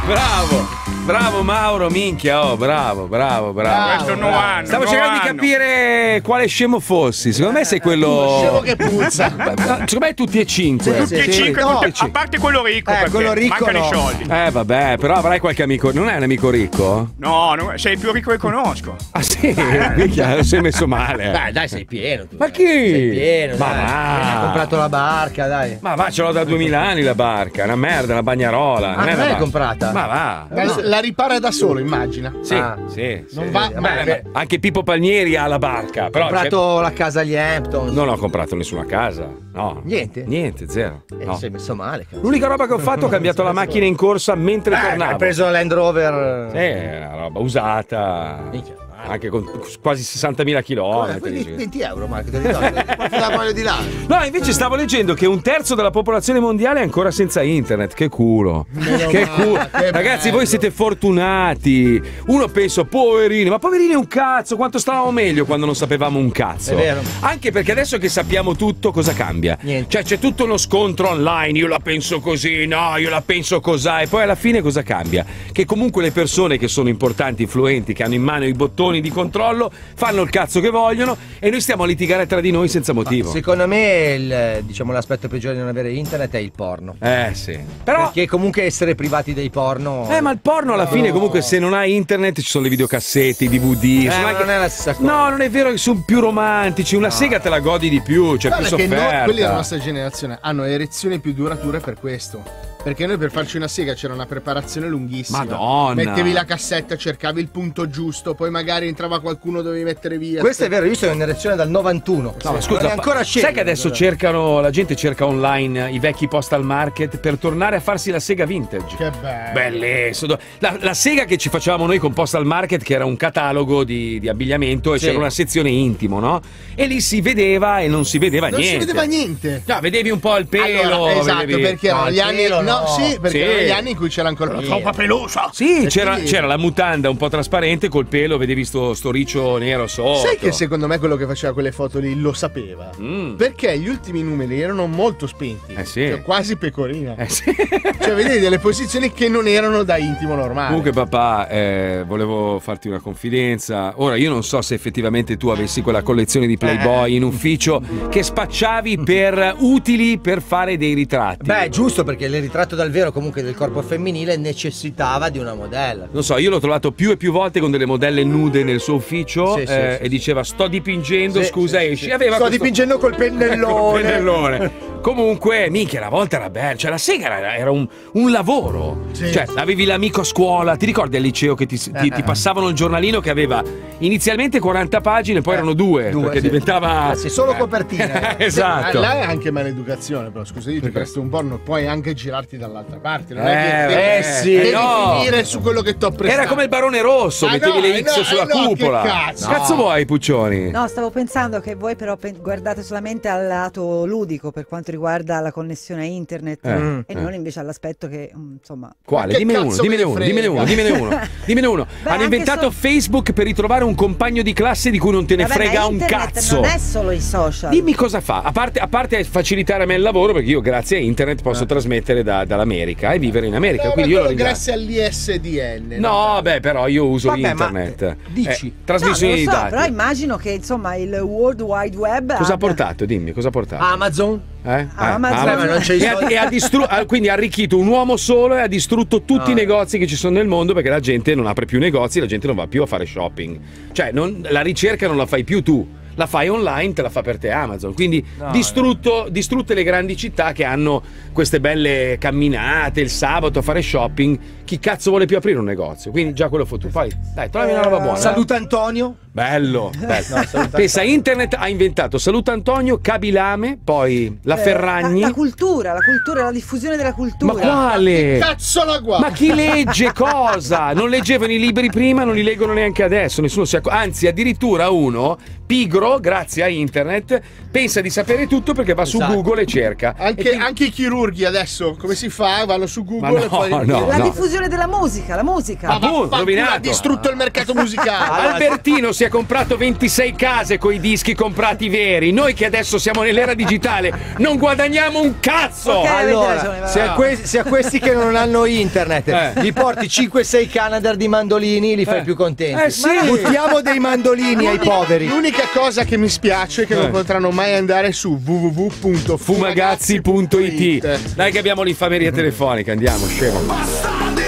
bravo. Bravo Mauro, minchia, oh, bravo, bravo, bravo. bravo Questo bravo. nuovo anno. Stavo nuovo cercando anno. di capire quale scemo fossi. Secondo me sei quello. Scemo che puzza. Secondo me tutti e cinque. Tutti e cinque, a parte quello ricco. Eh, quello ricco. Mancano no. i soldi. Eh, vabbè, però avrai qualche amico. Non è un amico ricco? No, no, sei il più ricco che conosco. Ah, sì? Minchia, sei messo male. Dai, dai, sei pieno. Tu, ma chi? Sei pieno. Ma va. Hai comprato la barca, dai. Ma va, ce l'ho da duemila anni la barca. Una merda, una bagnarola. Ma non l'hai comprata? Ma va. No. La ripara da solo, immagina. Sì, ah, sì, sì. Non va. Beh, beh, anche Pippo Palmieri ha la barca. Ho comprato c'è... la casa agli Hamptons. Non ho comprato nessuna casa. No. Niente? Niente, zero. E no. sei messo male. Cazzo. L'unica roba che ho fatto, ho cambiato la macchina in corsa mentre eh, tornavo. Ho preso la Land Rover. Sì, una roba usata. Minchia. Anche con quasi sessantamila chilometri. Quindi venti euro, Marco, te li do. La voglio di là. No, invece stavo leggendo che un terzo della popolazione mondiale è ancora senza internet. Che culo. Meno che male, culo. Che Ragazzi, bello. voi siete fortunati. Uno penso, poverini, ma poverini un cazzo. Quanto stavamo meglio quando non sapevamo un cazzo. È vero. Anche perché adesso che sappiamo tutto, cosa cambia? Niente. Cioè, c'è tutto uno scontro online. Io la penso così, no, io la penso cos'ha. E poi alla fine cosa cambia? Che comunque le persone che sono importanti, influenti, che hanno in mano i bottoni di controllo, fanno il cazzo che vogliono e noi stiamo a litigare tra di noi senza motivo. Ma secondo me il, diciamo, l'aspetto peggiore di non avere internet è il porno. Eh sì. Però... Perché comunque essere privati dei porno. Eh, ma il porno alla no. fine, comunque, se non hai internet ci sono le videocassette, i D V D. Eh, anche... Non è la stessa cosa. No, non è vero che sono più romantici. Una no. sega te la godi di più, c'è cioè più sofferta. No, quelli della nostra generazione hanno erezioni più durature per questo. Perché noi per farci una sega c'era una preparazione lunghissima. Madonna. Mettevi la cassetta, cercavi il punto giusto, poi magari entrava qualcuno, dovevi mettere via. Questo è vero, io sono in un'elezione dal novantuno. No, ma scusa, è ancora scemo. Sai che adesso cercano, la gente cerca online i vecchi Postal Market per tornare a farsi la sega vintage. Che bello. Bellissimo. La, la sega che ci facevamo noi con Postal Market, che era un catalogo di, di abbigliamento e sì. c'era una sezione intimo, no? E lì si vedeva e non si vedeva non niente. Non si vedeva niente. No, vedevi un po' il pelo. Allora, esatto, vedevi... perché erano ah, gli anni... No. No, sì, perché sì. erano gli anni in cui c'era ancora la trompa pelosa. Sì, c'era, sì. c'era la mutanda un po' trasparente col pelo, vedevi sto, sto riccio nero sotto. Sai che secondo me quello che faceva quelle foto lì lo sapeva? Mm. Perché gli ultimi numeri erano molto spenti, eh sì. cioè quasi pecorina. Eh sì. Cioè vedevi delle posizioni che non erano da intimo normale. Comunque papà, eh, volevo farti una confidenza. Ora io non so se effettivamente tu avessi quella collezione di Playboy eh. in ufficio che spacciavi per utili per fare dei ritratti. Beh, giusto, perché le ritratti tratto dal vero comunque del corpo femminile necessitava di una modella. Non so, io l'ho trovato più e più volte con delle modelle nude nel suo ufficio sì, eh, sì, e sì. diceva sto dipingendo, sì, scusa sì, esci. Sì. Aveva sto questo... dipingendo col pennellone. Col pennellone. Comunque, minchia, una volta era bella, cioè la sega era, era un, un lavoro. Sì, cioè, sì. avevi l'amico a scuola, ti ricordi al liceo che ti, ti, eh, ti passavano il giornalino che aveva inizialmente quaranta pagine, poi eh, erano due, due perché sì. diventava... Eh, sì, solo eh. copertina. Eh. Esatto. Sì, là è anche maleducazione, però scusa, io ti presto un porno, puoi anche girarti dall'altra parte, non eh, è che eh, sì, devi no. finire su quello che ti ho prestato. Era come il Barone Rosso, ah, mettevi no, le X no, sulla no, cupola. Che cazzo, no. cazzo vuoi, Puccioni? No, stavo pensando che voi però guardate solamente al lato ludico per quanto riguarda la connessione a internet eh, e eh. non invece all'aspetto che insomma. Quale? Che dimmene, uno, dimmene, uno, dimmene uno, dimmene uno, dimmene uno, dimmene uno. Hanno inventato so... Facebook per ritrovare un compagno di classe di cui non te ne Vabbè, frega un cazzo. Non è solo i social. Dimmi cosa fa, a parte, a parte facilitare a me il lavoro, perché io grazie a internet posso eh. trasmettere da dall'America e vivere in America. No, quindi io lo grazie all'I S D N. No, no, beh, però io uso Vabbè, internet. Ma dici? Eh, trasmissioni no, so, di dati. Però immagino che insomma il World Wide Web. Cosa ha portato? Dimmi, cosa ha portato? Amazon. Eh? Amazon. Eh, Amazon. Non c'è e ha, ha quindi ha arricchito un uomo solo e ha distrutto tutti no. i negozi che ci sono nel mondo, perché la gente non apre più negozi, la gente non va più a fare shopping. Cioè, non, la ricerca non la fai più tu. La fai online, te la fa per te Amazon. Quindi no, distrutto, no. distrutte le grandi città che hanno queste belle camminate il sabato a fare shopping. Chi cazzo vuole più aprire un negozio? Quindi già quello fottuto. Fai, dai, trovami una roba buona. Saluta Antonio. Bello, bello. No, saluta Pensa, Antonio. Internet ha inventato Saluta Antonio, Cabilame, poi la eh, Ferragni. La, la cultura, la cultura, la diffusione della cultura. Ma quale? Ma cazzo la guarda? Ma chi legge cosa? Non leggevano i libri prima, non li leggono neanche adesso. Nessuno si accorge. Anzi, addirittura uno pigro, grazie a internet, pensa di sapere tutto perché va esatto. su Google e cerca. Anche, e quindi... anche i chirurghi adesso, come si fa? Vanno su Google no, e poi... No, la no. diffusione della musica, la musica. Ma, ma, ma, ha distrutto il mercato musicale. Albertino si è ha comprato ventisei case con i dischi comprati veri. Noi che adesso siamo nell'era digitale non guadagniamo un cazzo. Okay, allora, se a, que se a questi che non hanno internet eh. li porti cinque sei Canadair di mandolini, li fai eh. più contenti. Eh, sì. Buttiamo dei mandolini ai poveri. L'unica cosa che mi spiace è che eh. non potranno mai andare su www punto fumagazzi punto it. Dai che abbiamo l'infameria telefonica, andiamo, scemo. Bastardi!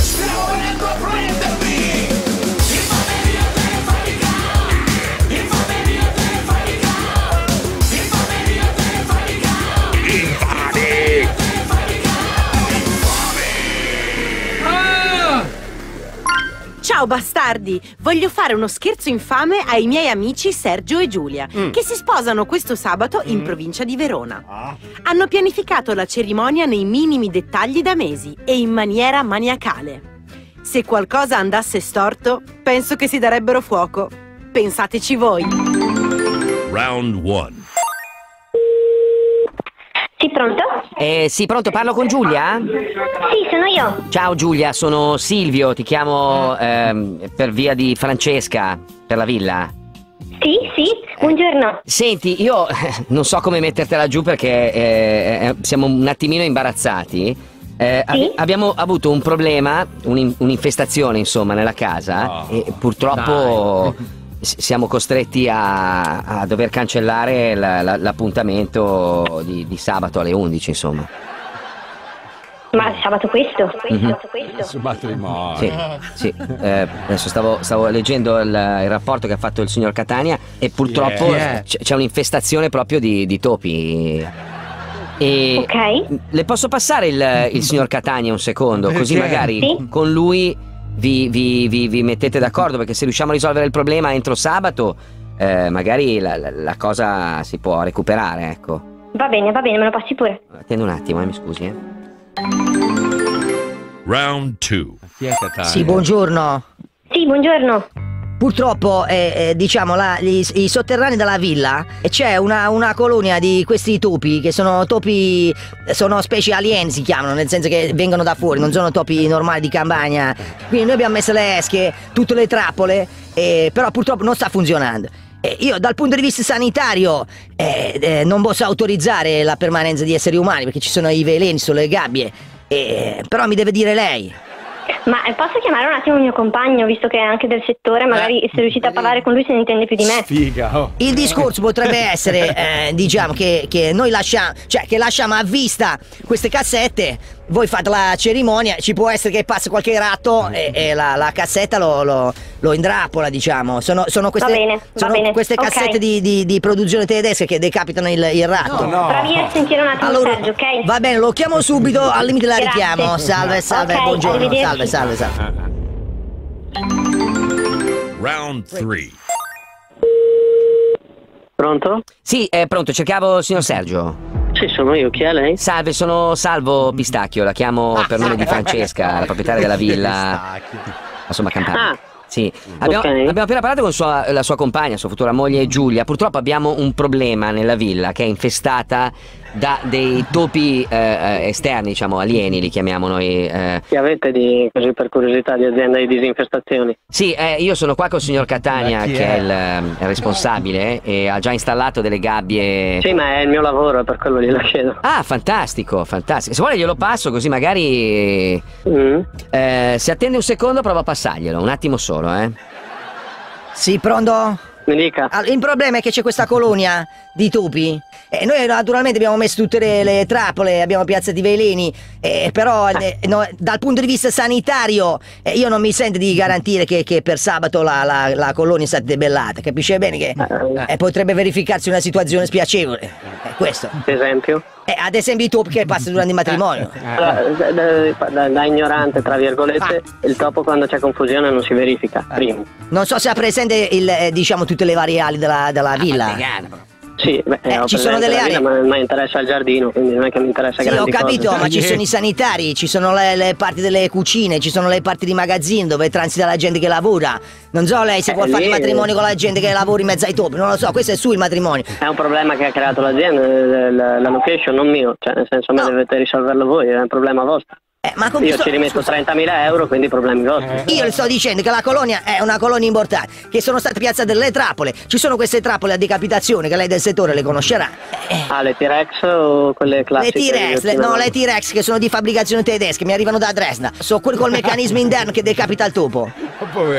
Stiamo venendo a prendervi! Infameria telefonica! Infameria telefonica! Infameria telefonica! Infami! Infami! Ah! Ciao bastardi! Voglio fare uno scherzo infame ai miei amici Sergio e Giulia, mm. che si sposano questo sabato in mm. provincia di Verona. Ah. Hanno pianificato la cerimonia nei minimi dettagli da mesi e in maniera maniacale. Se qualcosa andasse storto, penso che si darebbero fuoco. Pensateci voi. Round uno. Sì, pronto? Eh, sì, pronto, parlo con Giulia? Sì, sono io. Ciao Giulia, sono Silvio, ti chiamo ehm, per via di Francesca, per la villa. Sì, sì, buongiorno. Senti, io non so come mettertela giù perché eh, siamo un attimino imbarazzati. Eh, sì? ab abbiamo avuto un problema, un'infestazione insomma nella casa, oh, e purtroppo siamo costretti a, a dover cancellare l'appuntamento la, la, di, di sabato alle undici insomma. Ma sabato questo? Mm-hmm. Questo? Il matrimonio. Sì, sì. Eh, adesso stavo, stavo leggendo il, il rapporto che ha fatto il signor Catania e purtroppo yeah. c'è un'infestazione proprio di, di topi. E ok. Le posso passare il, il signor Catania un secondo? Perché? Così magari sì? con lui vi, vi, vi, vi mettete d'accordo, perché se riusciamo a risolvere il problema entro sabato eh, magari la, la, la cosa si può recuperare, ecco. Va bene, va bene, me lo passi pure. Attendo un attimo, eh, mi scusi, eh. Round due. Sì, buongiorno. Sì, buongiorno. Purtroppo, eh, eh, diciamo, la, gli, i sotterranei della villa c'è una, una colonia di questi topi, che sono topi, sono specie alien si chiamano, nel senso che vengono da fuori, non sono topi normali di campagna. Quindi noi abbiamo messo le esche, tutte le trappole, eh, però purtroppo non sta funzionando. Eh, io dal punto di vista sanitario eh, eh, non posso autorizzare la permanenza di esseri umani perché ci sono i veleni sulle gabbie, eh, però mi deve dire lei. Ma posso chiamare un attimo il mio compagno, visto che è anche del settore, magari eh, se riuscite a parlare con lui se ne intende più di me. Sfiga, oh. Il discorso potrebbe essere, eh, diciamo, che, che noi lasciamo, cioè che lasciamo a vista queste cassette, voi fate la cerimonia, ci può essere che passa qualche ratto mm. e, e la, la cassetta lo, lo, lo indrappola, diciamo. Sono, sono queste, va bene, va sono bene. queste cassette okay. di, di, di produzione tedesca che decapitano il, il ratto. No, no. Provi a sentire un attimo allora, il Sergio, ok? Va bene, lo chiamo subito, al limite la Grazie. richiamo. Salve, salve, okay, buongiorno, salve. Salve, salve. Round tre. Pronto? Sì, è pronto, cercavo il signor Sergio. Sì, sono io, chi è lei? Salve, sono Salvo Pistacchio, la chiamo ah, per nome di Francesca, la proprietaria della villa. Insomma, Campania. Ah. Sì, abbiamo, okay. abbiamo appena parlato con sua, la sua compagna, sua futura moglie Giulia. Purtroppo abbiamo un problema nella villa che è infestata da dei topi eh, esterni, diciamo alieni, li chiamiamo noi. Eh. Che avete di, così per curiosità, di azienda di disinfestazioni? Sì, eh, io sono qua col signor Catania, che è, è il, il responsabile e ha già installato delle gabbie. Sì, ma è il mio lavoro, per quello glielo chiedo. Ah, fantastico, fantastico. Se vuole glielo passo, così magari mm. eh, se attende un secondo provo a passarglielo, un attimo solo. Eh. Sì, pronto? Mi dica. Allora, il problema è che c'è questa colonia di topi e noi naturalmente abbiamo messo tutte le, le trappole, abbiamo piazzato i veleni, eh, però ah. eh, no, dal punto di vista sanitario eh, io non mi sento di garantire che, che per sabato la, la, la colonia è stata debellata, capisce bene che eh, potrebbe verificarsi una situazione spiacevole, eh, questo. Per esempio? Eh, ad esempio i topi che passano durante il matrimonio. Allora, da, da, da ignorante, tra virgolette, ah. il topo quando c'è confusione non si verifica, ah. primo. Non so se ha presente il, eh, diciamo, tutte le variali della, della villa. Vegana, sì, beh, eh, ci sono delle aree, ma mi interessa il giardino, quindi non è che mi interessa. Sì, ho capito, cose. Ma ci sono i sanitari, ci sono le, le parti delle cucine, ci sono le parti di magazzino dove transita la gente che lavora. Non so lei se eh, vuol lì... fare il matrimonio con la gente che lavora in mezzo ai topi, non lo so, questo è su il matrimonio. È un problema che ha creato l'azienda, la, la location, non mio, cioè nel senso no. me dovete risolverlo voi, è un problema vostro. Eh, ma io sto... ci rimetto trentamila euro, quindi problemi grossi. Io le sto dicendo che la colonia è una colonia importante, che sono state piazzate delle trappole. Ci sono queste trappole a decapitazione che lei del settore le conoscerà. Ah, le T-Rex o quelle classiche? Le T-Rex, le... no, le T-Rex che sono di fabbricazione tedesca, mi arrivano da Dresda. Sono quelli col meccanismo interno che decapita il topo.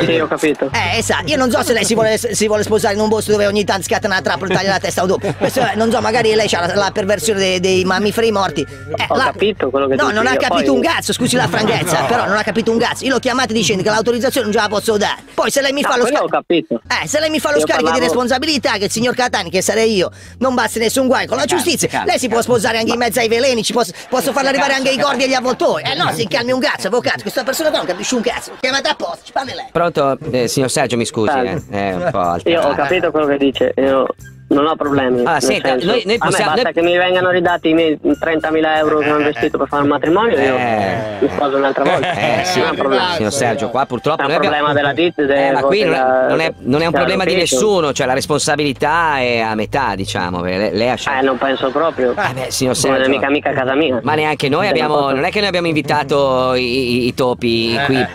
Sì, ho capito. Eh, esatto, io non so se lei si vuole, si vuole sposare in un posto dove ogni tanto scatta una trappola e taglia la testa a un topo. Questo, non so, magari lei ha la, la perversione dei, dei mammiferi morti. Eh, ho la... capito quello che no, dici. No, non ha capito poi... un cazzo, scusi la franchezza, no. Però non ha capito un cazzo. Io l'ho chiamata dicendo che l'autorizzazione non ce la posso dare. Poi se lei mi fa no, lo scarico. Ho capito. Eh, se lei mi fa lo io scarico parlavo... di responsabilità che il signor Catani, che sarei io, non basta nessun guai con la giustizia. Calma, lei si calma, può sposare calma. Anche in mezzo ai veleni, ci posso, posso farla arrivare calma, anche ai corvi e agli avvoltoi. Eh no, si calmi un cazzo, avvocato, questa persona qua non capisce un cazzo. Chiamata apposta, ci parli lei. Pronto, eh, signor Sergio, mi scusi, eh. È un po' alta. Io ho capito quello che dice. Io non ho problemi. Ah, senta, noi, noi possiamo, a me basta noi... che mi vengano ridati i miei trentamila euro che ho investito per fare un matrimonio, io eh... mi sposo un'altra volta. Eh, eh sì, non è un problema. Signor Sergio, qua purtroppo è un problema abbiamo... della ditta. Eh, ma qui non è, non è, non è un problema di nessuno, cioè la responsabilità è a metà, diciamo. Lei, lei ha scelto. Eh, non penso proprio. Ah, beh, signor Sergio. Non è mica mica casa mia. Ma neanche noi abbiamo. Non è che noi abbiamo invitato i, i topi eh. qui.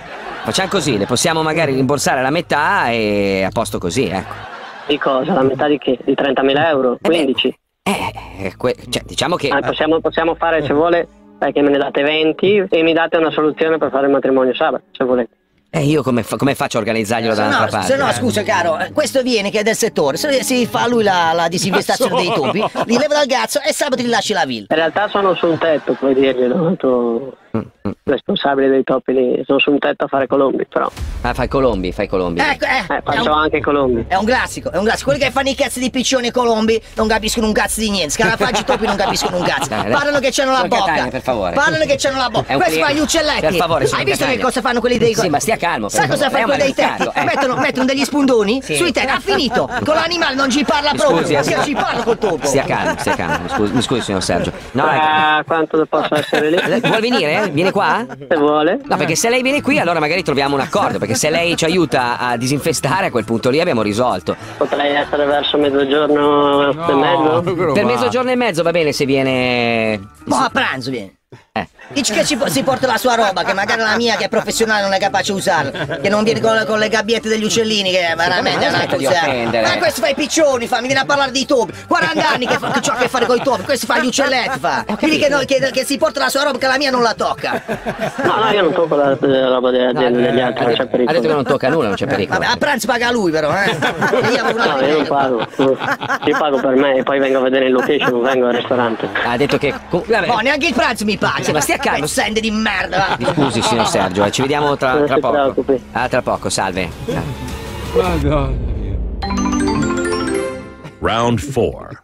Facciamo così, le possiamo magari rimborsare la metà e a posto così, ecco. Di cosa? La metà di che? Di trentamila euro? quindici? Eh, eh cioè, diciamo che... Ah, possiamo, possiamo fare, se vuole, perché me ne date venti e mi date una soluzione per fare il matrimonio sabato, se volete. E eh, io come, fa come faccio a organizzarglielo da un'altra no, parte? Se no, scusa caro, questo viene che è del settore, se si fa lui la, la disinfestazione dei topi, li leva dal gazzo e sabato gli lasci la villa. In realtà sono su un tetto, puoi dirglielo, tu... responsabile dei topi lì, sono su un tetto a fare colombi, però. Ah, fai colombi, fai colombi. Ecco, eh, eh, faccio un, anche colombi. È un classico, è un classico. Quelli che fanno i cazzi di piccioni e colombi non capiscono un cazzo di niente. Scarafaggi topi non capiscono un cazzo. Dai, parlano che c'hanno la bocca. Catania, per favore. Parlano che c'hanno la bocca. Questo fa gli uccelletti. Per favore, hai visto Catania. Che cosa fanno quelli dei sì, ma stia calmo. Sai cosa fanno quelli dei tetti? Eh. Mettono, mettono degli spondoni sì. sui tetti. Ha finito. Con l'animale non ci parla proprio. Scusi, scusi. Ci parla col topo. Stia calmo, stia calmo. Scusi, mi scusi, signor Sergio. No, eh, quanto posso essere lì? Vuol venire? Viene qua? Se vuole. No, perché se lei viene qui allora magari troviamo un accordo, perché se lei ci aiuta a disinfestare a quel punto lì abbiamo risolto. Potrei essere verso mezzogiorno no, e mezzo? Per mezzogiorno e mezzo va bene se viene... Boh, a pranzo viene. Eh. Dici che ci, si porta la sua roba, che magari la mia che è professionale non è capace di usarla, che non viene con, con le gabbiette degli uccellini, che veramente è una cosa. Ma questo fa i piccioni, fa, mi viene a parlare di topi. quaranta anni che, fa, che c'ho a che fare con i topi, questo fa gli uccelletti, fa. Quindi che, che, che si porta la sua roba, che la mia non la tocca. No, no, io non tocco la, la roba de, de, no, degli altri, ha, non c'è pericolo. Ha detto che non tocca nulla, non c'è pericolo. Vabbè, a pranzo paga lui però, eh. Io, no, io non pago. Io pago per me e poi vengo a vedere il location, vengo al ristorante. Ha detto che... Vabbè. No, neanche il pranzo mi pace, ma stia calmo. Sende di merda. Scusi signor Sergio, eh, ci vediamo tra, tra poco. Ah, tra poco, salve. Madonna mia. Round four.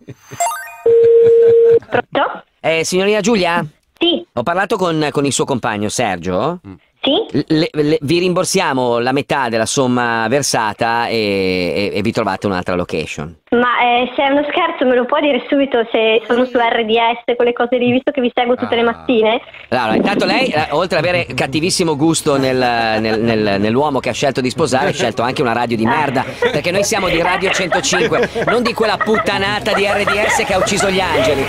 Pronto? Eh, signorina Giulia? Sì. Ho parlato con, con il suo compagno Sergio. Sì. Le, le, vi rimborsiamo la metà della somma versata e, e, e vi trovate un'altra location. Ma eh, se è uno scherzo me lo può dire subito se sono su R D S, quelle cose lì, visto che vi seguo tutte ah. le mattine? Allora, intanto lei, oltre ad avere cattivissimo gusto nel, nel, nel, nell'uomo che ha scelto di sposare, ha scelto anche una radio di merda, perché noi siamo di Radio centocinque, non di quella puttanata di R D S che ha ucciso gli angeli.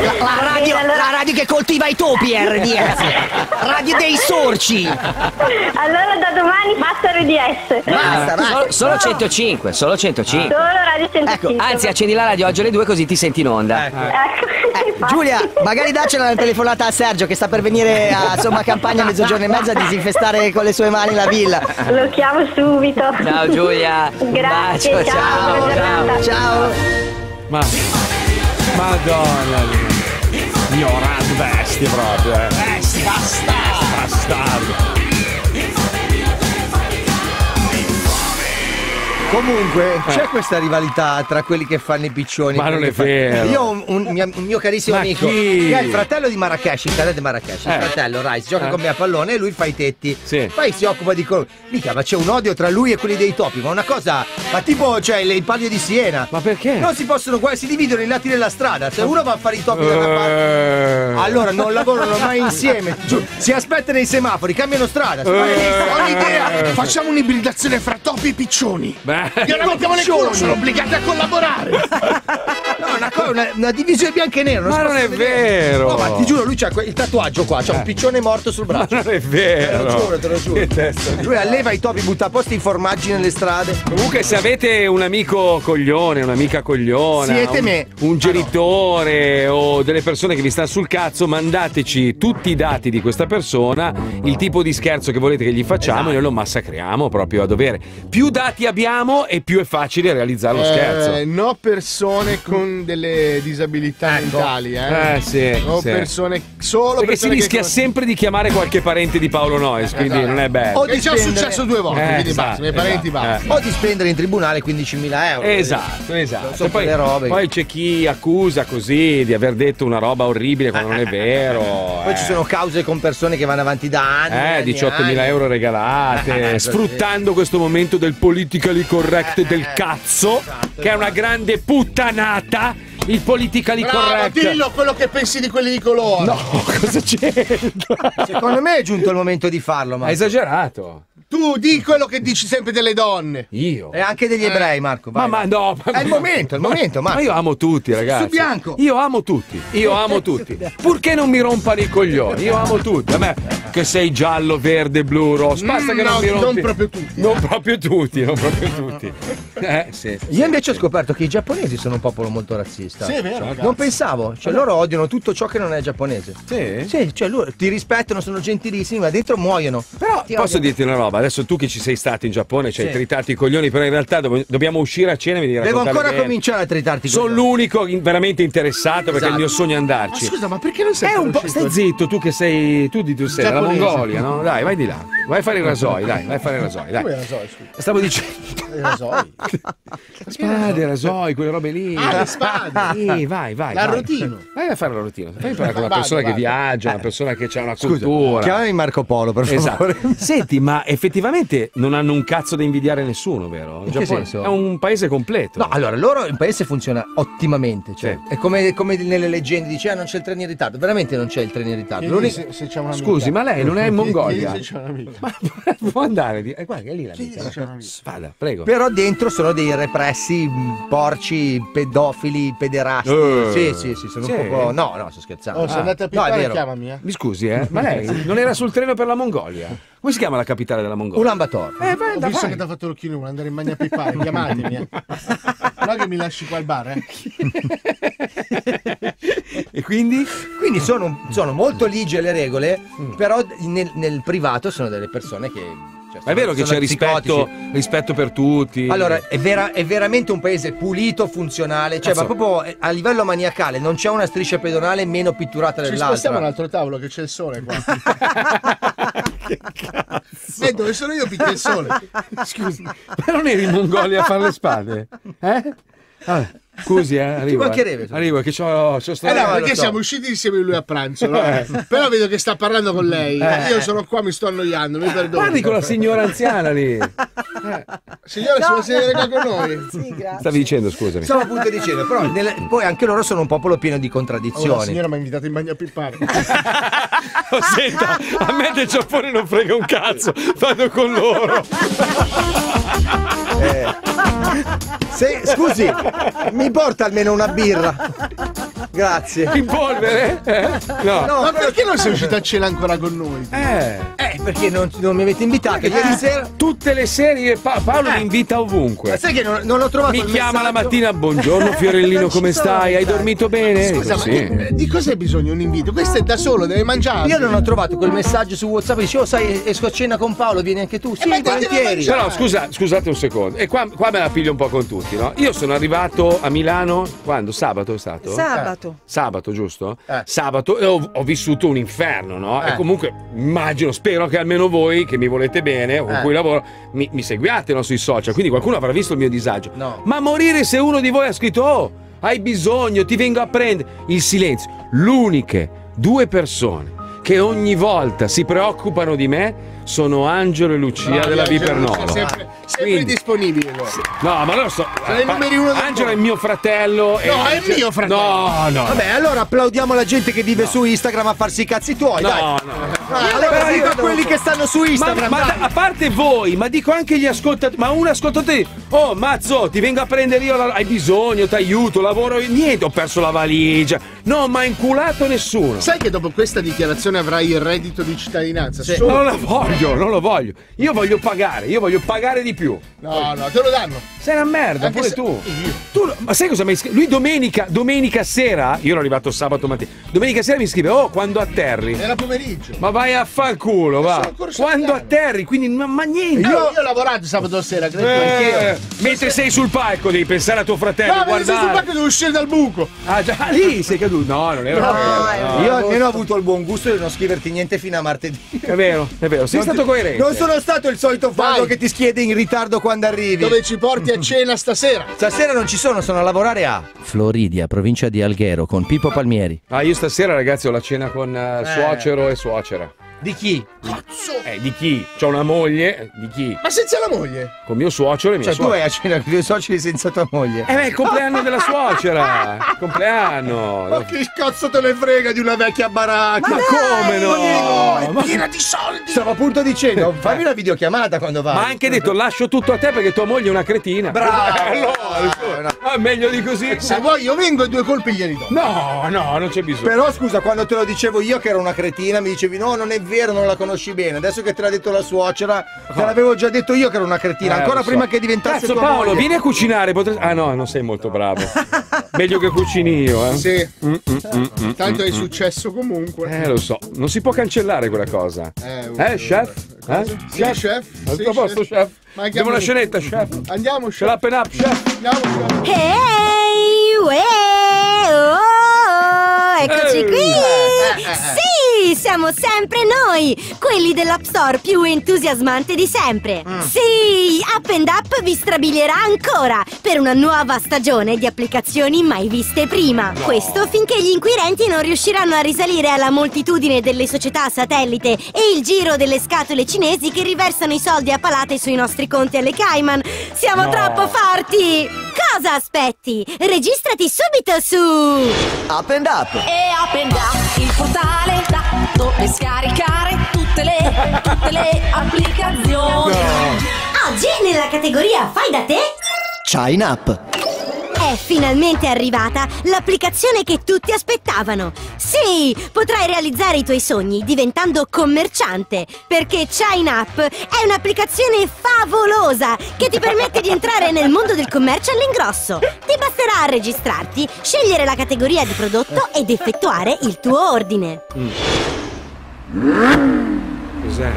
La, la, radio, la radio che coltiva i topi R D S, radio dei sorci. Allora da domani basta R D S. Basta, basta. Solo, solo no. centocinque, solo centocinque. Solo Radio centocinque. Ecco, anzi, accendi la radio oggi alle due così ti senti in onda. Ecco. Ecco. Eh, Giulia, magari daccela una telefonata a Sergio che sta per venire a Somma Campagna a mezzogiorno e mezzo a disinfestare con le sue mani la villa. Lo chiamo subito. Ciao Giulia. Grazie. Bacio, ciao, ciao. Ciao. Ciao. Ma Madonna mia. Ignorante bestia proprio. Bestia, basta. Bastardo. Comunque eh. c'è questa rivalità tra quelli che fanno i piccioni. Ma non è vero. Io ho un, un, un, un mio carissimo Ma amico chi? Che è il fratello di Marrakesh, il fratello di Marrakesh, eh. il fratello Rice, gioca eh. con me a pallone e lui fa i tetti. Sì. Poi si occupa di colombi. Mica, ma c'è un odio tra lui e quelli dei topi, ma una cosa. Ma tipo, cioè, il palio di Siena. Ma perché? Non si possono guardare, si dividono i lati della strada. Se uno va a fare i topi da una parte. Allora non lavorano mai insieme. Giù, si aspettano i semafori, cambiano strada. Se eh. Ho un'idea! Facciamo un'ibridazione fra topi e piccioni. Beh. Io non le culo, sono obbligati a collaborare. No, una cosa c'è una, una divisione bianca e nero. Ma non è vedere. vero! No, ma ti giuro, lui c'ha il tatuaggio qua, c'ha eh. un piccione morto sul braccio. Ma non è vero! Te lo giuro, te lo giuro. Lui alleva i topi, butta a posto i formaggi nelle strade. Comunque, se avete un amico coglione, un'amica cogliona, siete un, me. un genitore ah, no. o delle persone che vi stanno sul cazzo, mandateci tutti i dati di questa persona, il tipo di scherzo che volete che gli facciamo, esatto. e noi lo massacriamo proprio a dovere. Più dati abbiamo e più è facile realizzare lo eh, scherzo. No, persone con delle disabilità mentali, eh? Eh sì. No, sì. persone solo perché persone si rischia che... sempre di chiamare qualche parente di Paolo Noise, quindi esatto. non è bello. O di è già spendere... successo due volte, eh, quindi esatto, basta, esatto, parenti esatto, basta. Eh. O di spendere in tribunale quindicimila euro. Esatto, esatto. So poi, robe. Poi c'è chi accusa così di aver detto una roba orribile quando non è vero. Poi eh. ci sono cause con persone che vanno avanti da anni. Eh, anni, diciottomila euro regalate, sfruttando questo momento del politically correct del cazzo, esatto, che è una grande puttanata. Il politically Bravo, correct. Dillo quello che pensi di quelli di colore. No, cosa c'entra? Secondo me è giunto il momento di farlo, Marco. Hai esagerato. Tu di quello che dici sempre delle donne. Io. E anche degli ebrei, Marco. Vai, ma, ma no, ma, è il momento, è il momento, Marco. Ma io amo tutti, ragazzi. Su bianco. Io amo tutti. Io amo tutti. Purché non mi rompano i coglioni. Io amo tutti. A me che sei giallo, verde, blu, rosso. Basta mm, che non no, mi rompi. Non proprio tutti. Non proprio tutti, non proprio tutti. Eh, sì. Io invece ho scoperto che i giapponesi sono un popolo molto razzista. Sì, è vero, non pensavo, cioè loro odiano tutto ciò che non è giapponese. Sì? Sì, cioè loro ti rispettano, sono gentilissimi, ma dentro muoiono. Però ti posso dirti una roba, adesso tu che ci sei stato in Giappone, ci hai sì. tritato i coglioni, però in realtà do dobbiamo uscire a cena e venire a Devo ancora bene. cominciare a tritarti i coglioni. Sono l'unico veramente interessato perché esatto. il mio sogno è andarci. Ma scusa, ma perché non sei? È un po'... Stai zitto, tu che sei, tu di tu sei, dalla Mongolia, no? Dai, vai di là, vai a fare i rasoi, dai, vai a fare i rasoi, dai. Come rasoi, scusa? Stavo dicendo... I rasoi? Spade, rasoi, quelle robe lì. Ah, le spade. Sì, vai, vai. La rotina. Vai a fare la rotina. Fai parlare con una persona vado, che vado. viaggia, una persona che ha una cultura. Chiamami Marco Polo, per favore. Esatto. Senti, ma effettivamente non hanno un cazzo da invidiare nessuno, vero? Il Giappone è un paese completo. No, allora, loro il paese funziona ottimamente. Cioè, sì. È come, come nelle leggende, dice, ah, non c'è il treno in ritardo. Veramente non c'è il treno in ritardo. Se, se Scusi, ma lei non è in Mongolia? Chiedi se c'è un'amica. Ma può andare? Eh, guarda, è lì l'amica. Vada, prego. Però dentro sono dei repressi, porci, pedofili, pedofili. Uh, sì, sì, sì, sono sì. un po'. No, no, sto scherzando. Oh, se ah. andate a pittare, no, chiamami. Eh. Mi scusi, eh, ma lei non era sul treno per la Mongolia? Come si chiama la capitale della Mongolia? Ulaanbaatar. Eh, vai, Ho da visto vai. che ti ha fatto l'occhino, vuole andare in bagno a pippare, chiamatemi. Eh. No, che mi lasci qua al bar, eh. E quindi? Quindi sono, sono molto ligie le regole, mm. però nel, nel privato sono delle persone che. Cioè, ma è vero che c'è rispetto, rispetto per tutti. Allora, è, vera, è veramente un paese pulito, funzionale. Cioè, ma proprio a livello maniacale non c'è una striscia pedonale meno pitturata dell'altra. Ci spostiamo a un altro tavolo che c'è il sole qua. Che cazzo? Eh, dove sono io picchia il sole? Scusi, ma non eri in Mongolia a fare le spade? Eh? Ah. Scusi, eh, arrivo. Ti mancherebbe. Eh. Arrivo, che c'ho, c'ho eh no, perché siamo so. usciti insieme lui a pranzo, no? eh. Però vedo che sta parlando con lei. Eh. Io sono qua, mi sto annoiando, mi perdono. Parli con la signora anziana lì. Eh. Signora, no. si può sedere qua con noi? Sì, grazie. Stavi dicendo, scusami. Stavo appunto dicendo, però nel, poi anche loro sono un popolo pieno di contraddizioni. Oh, la signora mi ha invitato in bagno a pippare. Oh, senta, a me del Giappone non frega un cazzo, vado con loro. eh. Se, scusi, mi Mi porta almeno una birra. Grazie. In polvere? Eh? No. no. Ma perché non sei uscita a cena ancora con noi? Eh. Eh, perché non, non mi avete invitato? Eh. Ieri sera. Tutte le serie pa Paolo eh. mi invita ovunque. Ma sai che non, non ho trovato mi il chiama messaggio. la mattina, buongiorno Fiorellino, come stai? Hai dormito bene? Scusa, ma sì. di cosa hai bisogno un invito? Questo è da solo, deve mangiare. Io non ho trovato quel messaggio su WhatsApp, dicevo, sai, esco a cena con Paolo, vieni anche tu. Sì, eh, volentieri. Però scusa, scusate un secondo. E qua, qua me la piglio un po' con tutti, no? Io sono arrivato a Milano quando? Sabato è stato? Sabato. Eh. Sabato, giusto? Eh. Sabato e ho, ho vissuto un inferno, no? Eh. E comunque immagino, spero che almeno voi che mi volete bene o con eh. cui lavoro mi, mi seguiate no, sui social, quindi qualcuno avrà visto il mio disagio. No. Ma morire se uno di voi ha scritto "Oh, hai bisogno, ti vengo a prendere". Il silenzio. L'uniche due persone che ogni volta si preoccupano di me sono Angelo e Lucia no, della Vipernova. Sempre quindi disponibile. No, ma non so. Sono eh, numeri uno del Angelo mondo. È mio fratello. No, e... è mio fratello. No, no. Vabbè, allora applaudiamo la gente che vive no. su Instagram a farsi i cazzi tuoi. No, dai. no. no. no io allora dico a quelli so. che stanno su Instagram. Ma, ma da, a parte voi, ma dico anche gli ascoltatori. Ma un ascoltatore, oh Mazzo, ti vengo a prendere io. La... Hai bisogno, ti aiuto, lavoro. Niente, ho perso la valigia. No, ma inculato nessuno. Sai che dopo questa dichiarazione avrai il reddito di cittadinanza? Sì. Solo... Non la voglio, non lo voglio. Io voglio pagare, io voglio pagare di più. No, no, te lo danno. Sei una merda, anche pure se... tu. Io. tu. Ma sai cosa mi scrive? Lui domenica, domenica sera, io ero arrivato sabato mattina, domenica sera mi scrive, oh, quando atterri. Era pomeriggio. Ma vai a far culo, va. Quando atterri, quindi, ma, ma niente. Io... io ho lavorato sabato sera, credo. Eh, mentre sei sul palco devi pensare a tuo fratello. No, mentre sei sul palco devo uscire dal buco. Ah, già, ah, lì sei caduto. No, non è vero. No, no, no. Io almeno ho avuto il buon gusto di non scriverti niente fino a martedì. È vero, è vero. Sei non stato ti... coerente. Non sono stato il solito fango che ti schiede in ritardo quando arrivi. Dove ci porti a cena stasera? Stasera non ci sono, sono a lavorare a Floridia, provincia di Alghero, con Pippo Palmieri. Ah, io stasera, ragazzi, ho la cena con uh, eh. suocero e suocera. Di chi? Cazzo! Eh, di chi? C'ho una moglie, di chi? Ma senza la moglie? Con mio suocero e mia suocera. Cioè, tu hai a cena con i tuoi suoceri senza tua moglie. Eh, ma è il compleanno della suocera! Il compleanno! Ma che cazzo te ne frega di una vecchia baracca? Ma, ma come no? no? È ma... piena di soldi! Stavo appunto dicendo, fammi una videochiamata quando vai. Ma anche detto, lascio tutto a te perché tua moglie è una cretina. Bravo! Allora, no, no. Ah, meglio di così. Se vuoi io vengo e due colpi glieli do. No, no, non c'è bisogno. Però scusa, quando te lo dicevo io che era una cretina, mi dicevi no, non è vero, non la conosci bene. Adesso che te l'ha detto la suocera, te l'avevo già detto io che era una cretina, eh, ancora so. prima che diventasse tua Paolo, moglie. Vieni a cucinare. Potresti... Ah no, non sei molto bravo. Meglio che cucini io, eh. Sì. Mm, mm, mm, Tanto mm, è successo comunque. Eh, lo so. Non si può cancellare quella cosa. Eh, uh, eh chef? Eh? Sì, chef? chef? Al sì, tuo posto, chef? Andiamo una scenetta, chef. Andiamo, chef. Ce l'ha appena up, chef. Andiamo, chef. Hey, hey, oh, eccoci hey. qui. Sì. Siamo sempre noi, quelli dell'App Store più entusiasmante di sempre. Mm. Sì, Up and Up vi strabilierà ancora per una nuova stagione di applicazioni mai viste prima. No. Questo finché gli inquirenti non riusciranno a risalire alla moltitudine delle società satellite e il giro delle scatole cinesi che riversano i soldi a palate sui nostri conti alle Cayman. Siamo no. troppo forti! Cosa aspetti? Registrati subito su Up and Up. E Up and Up, il portale da dove scaricare tutte le, tutte le applicazioni. No. Oggi nella categoria fai da te Sign Up è finalmente arrivata l'applicazione che tutti aspettavano. Sì, potrai realizzare i tuoi sogni diventando commerciante, perché Sign Up è un'applicazione favolosa che ti permette di entrare nel mondo del commercio all'ingrosso. Ti basterà registrarti, scegliere la categoria di prodotto ed effettuare il tuo ordine. Mm. Cos'è?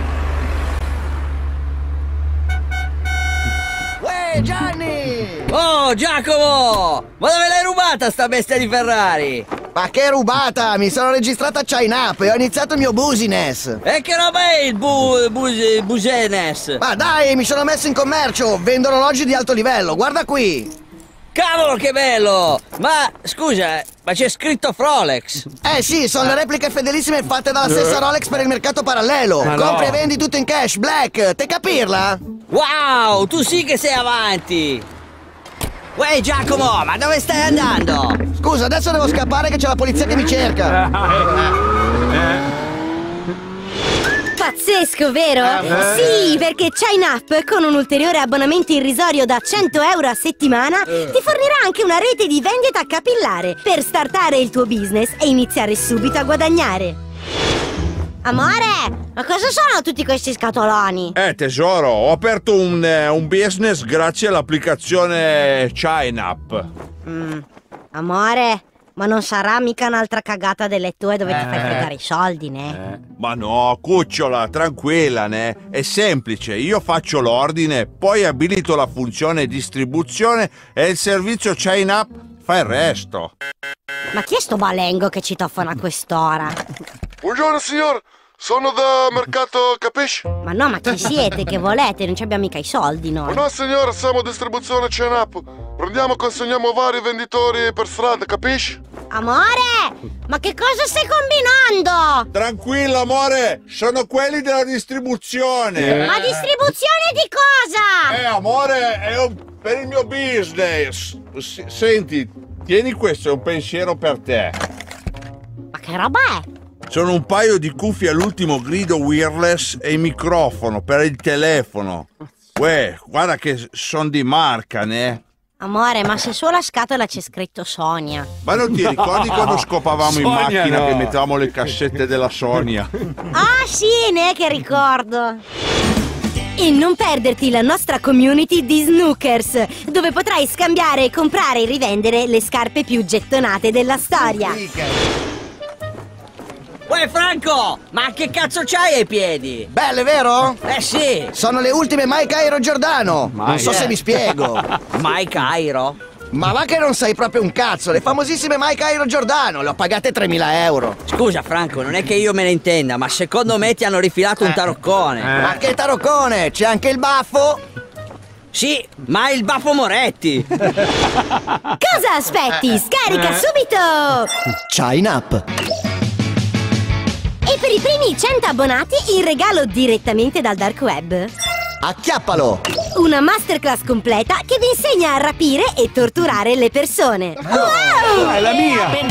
Uè, Gianni! Oh, Giacomo! Ma dove l'hai rubata sta bestia di Ferrari? Ma che rubata! Mi sono registrata a Sign Up e ho iniziato il mio business! E che roba è il bu, bu, business? Ma dai, mi sono messo in commercio! Vendo orologi di alto livello, guarda qui! Cavolo che bello! Ma scusa, ma c'è scritto Rolex? Eh sì, sono le repliche fedelissime fatte dalla stessa Rolex per il mercato parallelo. Ma compri no. e vendi tutto in cash, black, te capirla? Wow, tu sì che sei avanti! Uè Giacomo, ma dove stai andando? Scusa, adesso devo scappare che c'è la polizia che mi cerca. Pazzesco, vero? Sì, perché Sign Up con un ulteriore abbonamento irrisorio da cento euro a settimana ti fornirà anche una rete di vendita capillare per startare il tuo business e iniziare subito a guadagnare. Amore, ma cosa sono tutti questi scatoloni? Eh tesoro, ho aperto un, eh, un business grazie all'applicazione Sign Up. Mm. Amore, ma non sarà mica un'altra cagata delle tue dove eh. ti fai fregare i soldi, né? Eh. Ma no, cucciola, tranquilla, né? È semplice, io faccio l'ordine, poi abilito la funzione distribuzione e il servizio Sign Up fa il resto. Ma chi è sto balengo che ci toffano a quest'ora? Buongiorno signor, sono da mercato, capisci? Ma no, ma chi siete? Che volete? Non ci abbiamo mica i soldi noi. Ma no signor, siamo distribuzione Sign Up. Prendiamo e consegniamo vari venditori per strada, capisci? Amore, ma che cosa stai combinando? Tranquillo, amore, sono quelli della distribuzione. Ma distribuzione di cosa? Eh, amore, è un... per il mio business. S- Senti, tieni questo, è un pensiero per te. Ma che roba è? Sono un paio di cuffie all'ultimo grido wireless e il microfono per il telefono. Uè, guarda che sono di marca, ne? Amore, ma se sulla scatola c'è scritto Sonia. Ma non ti ricordi no. quando scopavamo Sonia, in macchina no. che mettevamo le cassette della Sonia? Ah sì, ne che ricordo! E non perderti la nostra community di snookers, dove potrai scambiare, comprare e rivendere le scarpe più gettonate della storia. Uè Franco, ma che cazzo c'hai ai piedi? Belle, vero? Eh sì! Sono le ultime Mike Airo Giordano! Mai, non so eh. se mi spiego! Mike Airo? Ma va che non sai proprio un cazzo, le famosissime Mike Airo Giordano, le ho pagate tremila euro! Scusa Franco, non è che io me ne intenda, ma secondo me ti hanno rifilato eh. un taroccone! Eh. Ma che taroccone? C'è anche il baffo? Sì, ma il baffo Moretti! Cosa aspetti? Scarica eh. subito! China Up! E per i primi cento abbonati il regalo direttamente dal dark web. Acchiappalo! Una masterclass completa che vi insegna a rapire e torturare le persone. Oh, wow! È la mia! È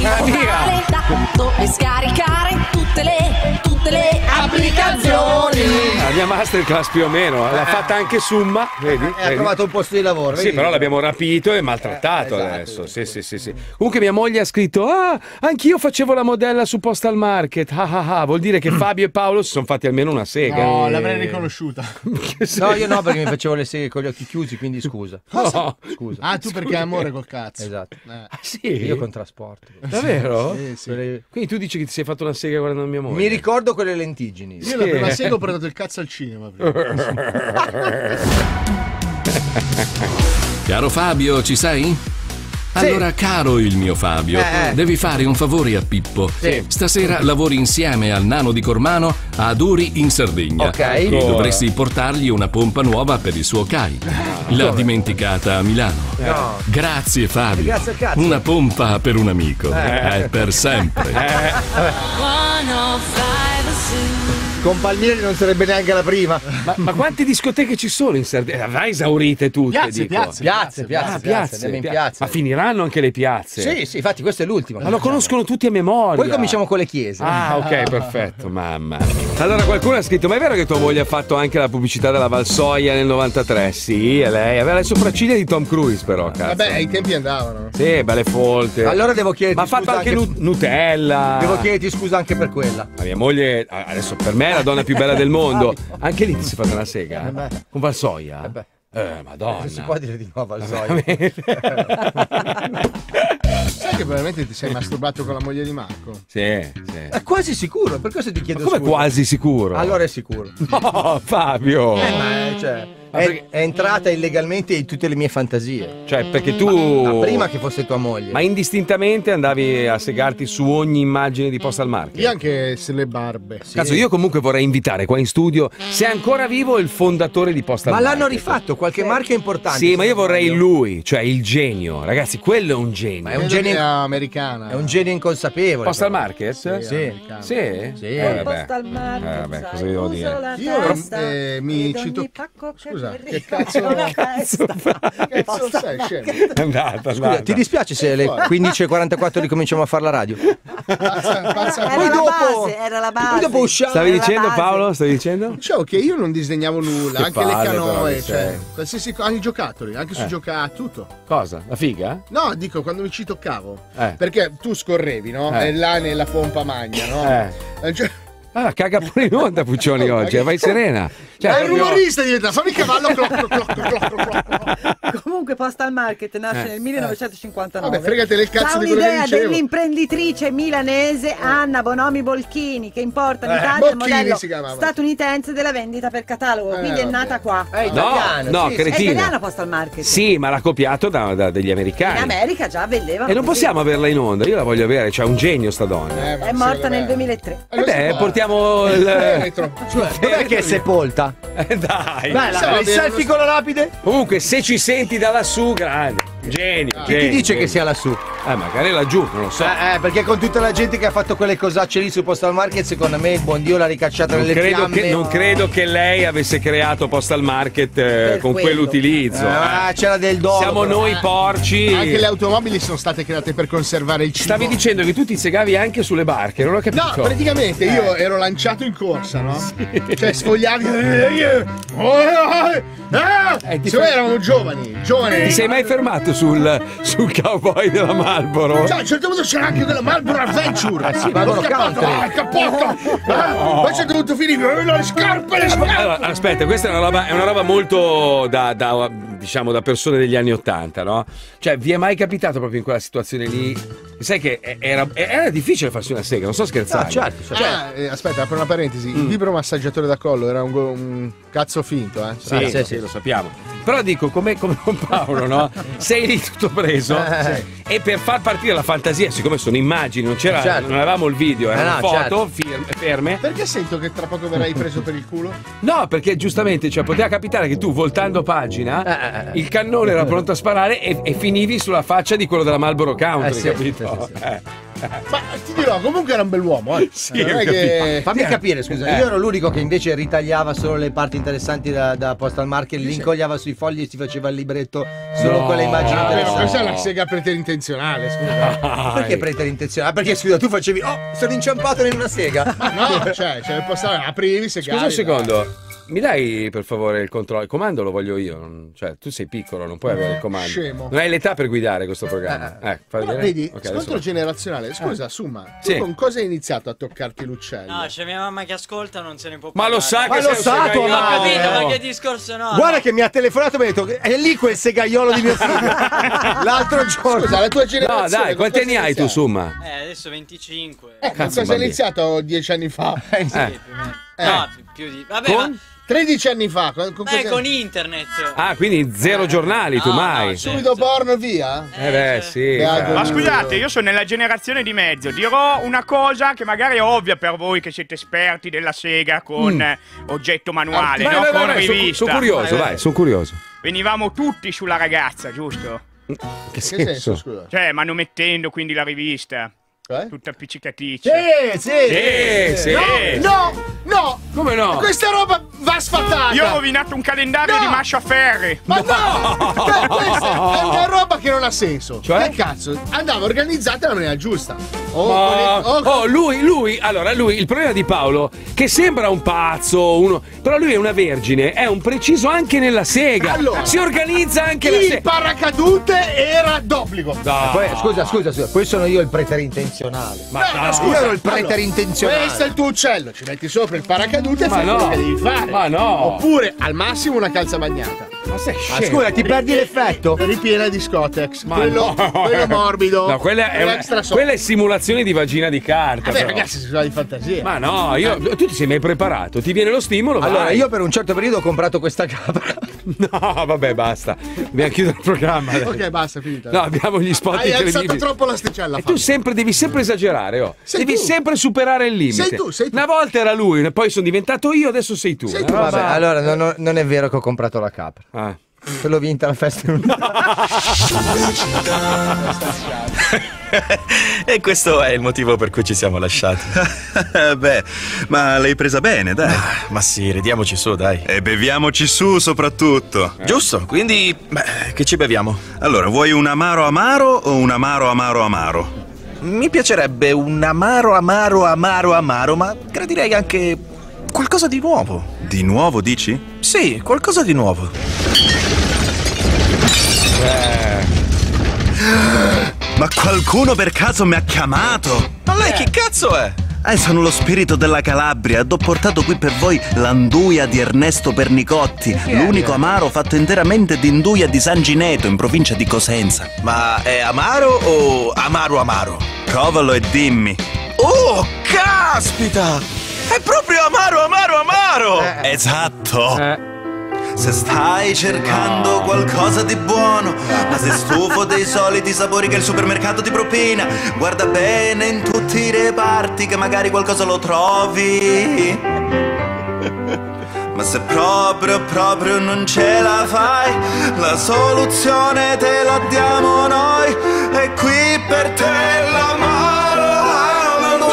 la mia! Dove scaricare tutte le, tutte le applicazioni. La mia masterclass più o meno l'ha fatta anche Summa, vedi? E ha trovato un posto di lavoro. Sì, vedi? Però l'abbiamo rapito e maltrattato eh, esatto, adesso. Sì, sì, sì, sì. Comunque mia moglie ha scritto: ah, anch'io facevo la modella su Postal Market. Ah, ah, ah. Vuol dire che Fabio e Paolo si sono fatti almeno una sega. No, e... l'avrei riconosciuta. No, io no, perché mi facevo le seghe con gli occhi chiusi, quindi scusa. No. Scusa. Ah, tu perché hai amore col cazzo. Esatto. Eh. Ah, sì? Io con trasporto. Davvero? Sì, sì. Le... Quindi tu dici che ti sei fatto una sega guardando mia moglie. Mi ricordo quelle lentigini. Io sì. la prima sega ho portato il cazzo al cinema. Caro Fabio, ci sei? Sì. Allora, caro il mio Fabio, eh. devi fare un favore a Pippo. Sì. Stasera lavori insieme al nano di Cormano ad Uri in Sardegna. Ok. E dovresti portargli una pompa nuova per il suo Kai. No. L'ha dimenticata a Milano. No. Grazie Fabio. Grazie al cazzo. Una pompa per un amico. Eh. È per sempre. Eh. Con Palmieri non sarebbe neanche la prima. Ma, ma quante discoteche ci sono in Sardegna? Avrai esaurite tutte, piazze, dico. Piazze, piazze, piazze, ah, piazze, piazze, piazze. Ma finiranno anche le piazze? Sì, sì, infatti questa è l'ultima. Ma lo conoscono tutti a memoria. Poi cominciamo con le chiese. Ah, ok, perfetto, mamma. Allora qualcuno ha scritto: ma è vero che tua moglie ha fatto anche la pubblicità della Valsoia nel novantatré? Sì, e lei aveva le sopracciglia di Tom Cruise però, cazzo. Vabbè, ai tempi andavano. Sì, belle folte. Allora devo chiederti. Ma ha fatto anche, anche Nutella. Devo chiederti scusa anche per quella. Ma mia moglie, adesso per me, la donna più bella del mondo. Anche lì ti si fa una sega con Valsoia. Vabbè. Eh, madonna. Si può dire di no Valsoia. Sai che probabilmente ti sei masturbato con la moglie di Marco? Sì, sì. È quasi sicuro, per questo ti chiedo scusa. Come quasi sicuro? Allora è sicuro. No, Fabio. Eh, ma cioè È, è entrata illegalmente in tutte le mie fantasie. Cioè, perché tu. Ma prima che fosse tua moglie. Ma indistintamente andavi a segarti su ogni immagine di Postal Market. E anche se le barbe. Sì. Cazzo, io comunque vorrei invitare qua in studio, se è ancora vivo, il fondatore di Postal ma Market. Ma l'hanno rifatto, qualche sì. marca importante. Sì, ma io vorrei lui, cioè il genio. Ragazzi, quello è un genio. Ma è un genio americana. È un genio inconsapevole. Postal però. Market? Sì. Sì. Sì. sì. Eh, vabbè. Postal Market. Eh, vabbè, cosa devo dire? Io eh, mi cito. Scusa. Che cazzo, cazzo, che cazzo sei, è andata, scusa, andata. Ti dispiace se alle quindici e quarantaquattro ricominciamo a fare la radio? Pazza, pazza. Era, poi la dopo, base, era la base. Poi dopo usciamo. Stavi dicendo Paolo? Stavi dicendo? Cioè, che io non disdegnavo nulla, che anche palle, le canoe, però, cioè, qualsiasi cosa, anche i giocattoli, anche su eh. giocare, tutto. Cosa? La figa? No, dico quando mi ci toccavo. Eh. Perché tu scorrevi, no? Eh. E là nella pompa magna, no? Eh. Cioè, ah, caga pure in onda Puccioni oggi, vai serena. Cioè, è un rumorista diventa, fammi cavallo clocco, clocco, clocco, clocco. Comunque Postal Market nasce eh. nel millenovecentocinquantanove. Vabbè, fregatele il cazzo di quello che dicevo. C'è un'idea dell'imprenditrice milanese Anna Bonomi Bolchini che importa in eh, Italia il modello statunitense della vendita per catalogo, eh, quindi è nata qua. È italiano, no, no, sì, cretina. È italiano Postal Market. Sì, ma l'ha copiato da, da degli americani. In America già vendeva. E non possiamo averla in onda, io la voglio avere, c'è cioè, un genio sta donna. Eh, è morta nel duemilatré. E beh, portiamo il retro. Cioè, dov'è che è sepolta? Eh, dai, bella, il selfie con la lapide. Comunque, se ci senti da lassù, grande. Genio, Chi genio, ti dice genio. che sia lassù? Eh, magari laggiù, non lo so. Eh, eh, perché con tutta la gente che ha fatto quelle cosacce lì su Postal Market, secondo me il buon Dio l'ha ricacciata nelle fiamme. Che, non credo che lei avesse creato Postal Market eh, con quell'utilizzo. Ah, eh, eh. c'era del dolo. Siamo però, noi eh. porci. Anche le automobili sono state create per conservare il cibo. Stavi dicendo che tu ti segavi anche sulle barche, non ho capito. No, praticamente eh. io ero lanciato in corsa, no? Sì. Cioè, sfogliavi. Eh, ti cioè, erano giovani, giovani. Ti sei mai fermato sul, sul cowboy della Marlboro? Cioè, a un certo punto c'era anche della Marlboro Adventure. Ah, sì, Marlboro scappato, ah, il cappotto. Oh. Poi c'è dovuto finire le scarpe, le scarpe. Allora, aspetta, questa è una roba, è una roba molto da, da, diciamo, da persone degli anni ottanta, no? Cioè, vi è mai capitato proprio in quella situazione lì? Sai che era, era difficile farsi una sega, non sto scherzando. No, certo, certo. Cioè, ah, aspetta, apro una parentesi. Mm. Il vibromassaggiatore da collo era un, un cazzo finto, eh? Sì, ah, sì, sì, lo sappiamo. Però dico, come con Paolo, no? Sei lì tutto preso eh, sì. e per far partire la fantasia, siccome sono immagini, non c'era, certo. non avevamo il video, era eh no, foto certo. firme, ferme. Perché sento che tra poco verrai preso per il culo? No, perché giustamente, cioè, poteva capitare che tu, voltando pagina, eh, eh, il cannone era pronto a sparare e, e finivi sulla faccia di quello della Marlboro Country, eh, sì, capito? Sì, sì, sì. Eh. Ma ti dirò, comunque era un bell'uomo, eh. Sì, eh, che... fammi capire, scusa, eh. io ero l'unico che invece ritagliava solo le parti interessanti da, da Postal Market, sì, li incogliava sui fogli e si faceva il libretto solo no, con le immagini no, interessanti. Questa è la sega preterintenzionale, scusa. Dai. Perché preterintenzionale? Perché scusa, tu facevi, oh, sono inciampato in una sega. Ma no, cioè, cioè Postal aprivi, segavi. Scusa un secondo. Dai. Mi dai per favore il controllo? Il comando lo voglio io. Cioè, tu sei piccolo, non puoi avere il comando. Scemo. Non hai l'età per guidare questo programma. Eh, eh fai vedere. Vedi, okay, scontro generazionale. Scusa, ah. Summa, sì. tu con cosa hai iniziato a toccarti l'uccello? No, c'è mia mamma che ascolta, non se ne può parlare. Ma lo sa che ma lo sa, tu no, ho capito, ma che discorso no? Guarda che mi ha telefonato e mi ha detto è lì quel segaiolo di mio figlio. L'altro giorno. Scusa, la tua generazione. No, dai, quanti anni hai tu, Summa? Eh, adesso venticinque. Eh, eh cazzo, cosa hai iniziato dieci anni fa? Eh, sì, eh. più o meno. Eh. No, più di... Vabbè, con? Ma... tredici anni fa. Con, con, beh, con internet. Ah, quindi zero giornali, eh. tu no, mai. No, subito certo. porno e via? Eh, eh beh, sì. Eh. Ma scusate, io sono nella generazione di mezzo. Dirò una cosa che magari è ovvia per voi che siete esperti della sega con mm. oggetto manuale, vai, no? Vai, con vai, rivista. Sono curioso, vai, vai. sono curioso. Venivamo tutti sulla ragazza, giusto? Che, che senso? senso cioè, manomettendo quindi la rivista. Eh? Tutta appiccicaticcia. Sì, sì, sì, sì. No, no, no. Come no? Questa roba va sfatata. Io ho rovinato un calendario no. di Masciaferri. Ma no, no. no. questa è una roba che non ha senso. Cioè? Che cazzo? Andava organizzata nella maniera giusta. Oh, oh, oh, oh, lui, lui, allora lui, il problema di Paolo, che sembra un pazzo, uno, però lui è una vergine, è un preciso anche nella sega. Allora, si organizza anche la sega. Il paracadute era d'obbligo. No. Poi, scusa, scusa, scusa, poi sono io il preterintenzionale. Ma eh, no, no, scusa, ero il preterintenzionale. Allora, questo è il tuo uccello, ci metti sopra il paracadute e fai quello che devi fare. Ma no! Oppure al massimo una calza bagnata. Ma sei scemo. Ma scusa, ti perdi l'effetto? Ripiena di Scotex. Ma quello, no. quello morbido. No, quella è, una, quella è simulazione di vagina di carta. Vabbè, però. Ragazzi, si parla di fantasia. Ma no, io, tu ti sei mai preparato? Ti viene lo stimolo? Allora, vai. Io per un certo periodo ho comprato questa capra. No, vabbè, basta. Dobbiamo chiudere il programma. Dai. Ok, basta, finita. No, abbiamo gli spot Hai alzato troppo l'asticella. E Fabio. tu sempre devi sempre esagerare, oh. devi tu. sempre superare il limite. Sei tu, sei tu. Una volta era lui, poi sono diventato io, adesso sei tu. Sei tu. Vabbè, vabbè. Allora non, non è vero che ho comprato la capra. Ah. Te l'ho vinta la festa in E questo è il motivo per cui ci siamo lasciati. Beh, ma l'hai presa bene, dai. Ma sì, ridiamoci su, dai. E beviamoci su soprattutto. Eh. Giusto, quindi beh, che ci beviamo? Allora, vuoi un amaro amaro o un amaro amaro amaro? Mi piacerebbe un amaro amaro amaro amaro, ma gradirei anche qualcosa di nuovo. Di nuovo, dici? Sì, qualcosa di nuovo. Eh. Ma qualcuno per caso mi ha chiamato? Ma lei chi cazzo è? Eh, sono lo spirito della Calabria ed ho portato qui per voi l'anduia di Ernesto Pernicotti, l'unico amaro fatto interamente di induia di San Gineto, in provincia di Cosenza. Ma è amaro o amaro amaro? Provalo e dimmi. Oh, caspita! È proprio amaro amaro amaro! Eh. Esatto! Eh. Se stai cercando qualcosa di buono, ma sei stufo dei soliti sapori che il supermercato ti propina, guarda bene in tutti i reparti che magari qualcosa lo trovi. Ma se proprio, proprio non ce la fai, la soluzione te la diamo noi. E qui per te la mano, alleluia,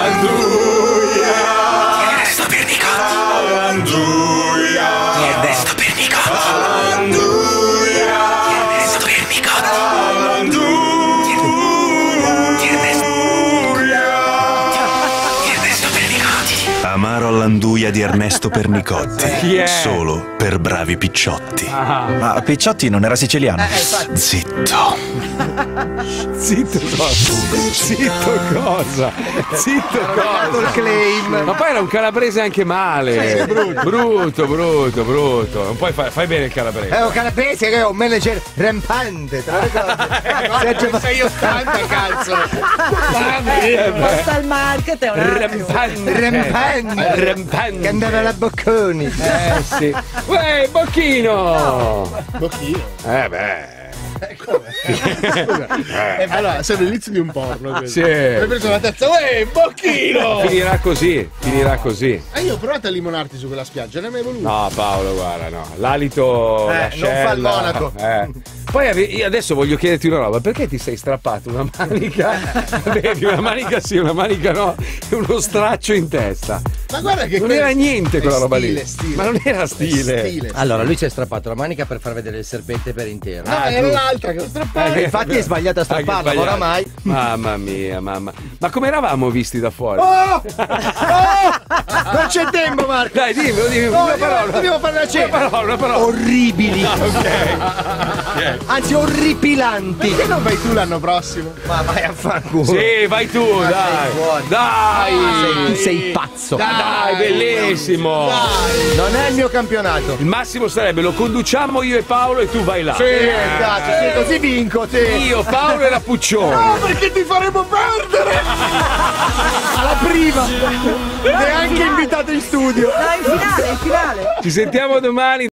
alleluia. Di Ernesto Pernicotti, alleluia. Di Ernesto Pernicotti, alleluia. Di Ernesto Pernicotti, alleluia. Di Ernesto Pernicotti. Amaro all'anduia di Ernesto Pernicotti, yeah. Solo per bravi picciotti. Ah. Ma Picciotti non era siciliano? Eh, Zitto. Zitto cosa? Zitto cosa? Zitto cosa? Claim. Ma poi era un calabrese anche male. Sì, brutto. brutto, brutto, brutto. Non puoi fare, fai bene il calabrese. È un calabrese che è un manager rampante. Tra le cose. Sergio sei ottanta calzo. Postal Market è un rampante. Rampante. Rampante. Che andava alla Bocconi. Eh sì. Uè, Bocchino! No. Bocchino? Eh beh... Eh, come? eh, allora, sembra l'inizio di un porno. Sì. Ho preso la testa, uè, Bocchino! Finirà così, finirà così. E eh, io ho provato a limonarti su quella spiaggia, non hai mai voluto. No, Paolo, guarda, no. L'alito... Eh, non fa il monaco. Eh. Poi adesso voglio chiederti una roba, perché ti sei strappato una manica? Vedi, una manica sì, una manica no, e uno straccio in testa. Ma guarda che non era niente quella roba stile, lì. Stile. Ma non era stile. stile. Allora, lui si è strappato la manica per far vedere il serpente per intero. No, ah, era l'altra che lo strappava. Eh, infatti è sbagliato a strapparla, ah, oramai. Mamma mia, mamma. Ma come eravamo visti da fuori? Oh! Oh! Non c'è tempo, Marco. Dai, dimmelo, dimmelo. No, una parola. Dobbiamo fare la cena. Una parola, una parola. Orribili. Ah, ok. Yeah. Anzi, orripilanti. Perché non vai tu l'anno prossimo? Ma vai a fanculo. Sì, vai tu, ma dai. Dai. dai. Sei, sei pazzo. Dai. Dai, bellissimo! Dai. Non è il mio campionato. Il massimo sarebbe lo conduciamo io e Paolo e tu vai là. Sì, esatto, eh. sì, così vinco. Sì. Io, Paolo e la Puccione. No, perché ti faremo perdere! Alla prima! Neanche invitato in studio! No, in finale, in finale! Ci sentiamo domani.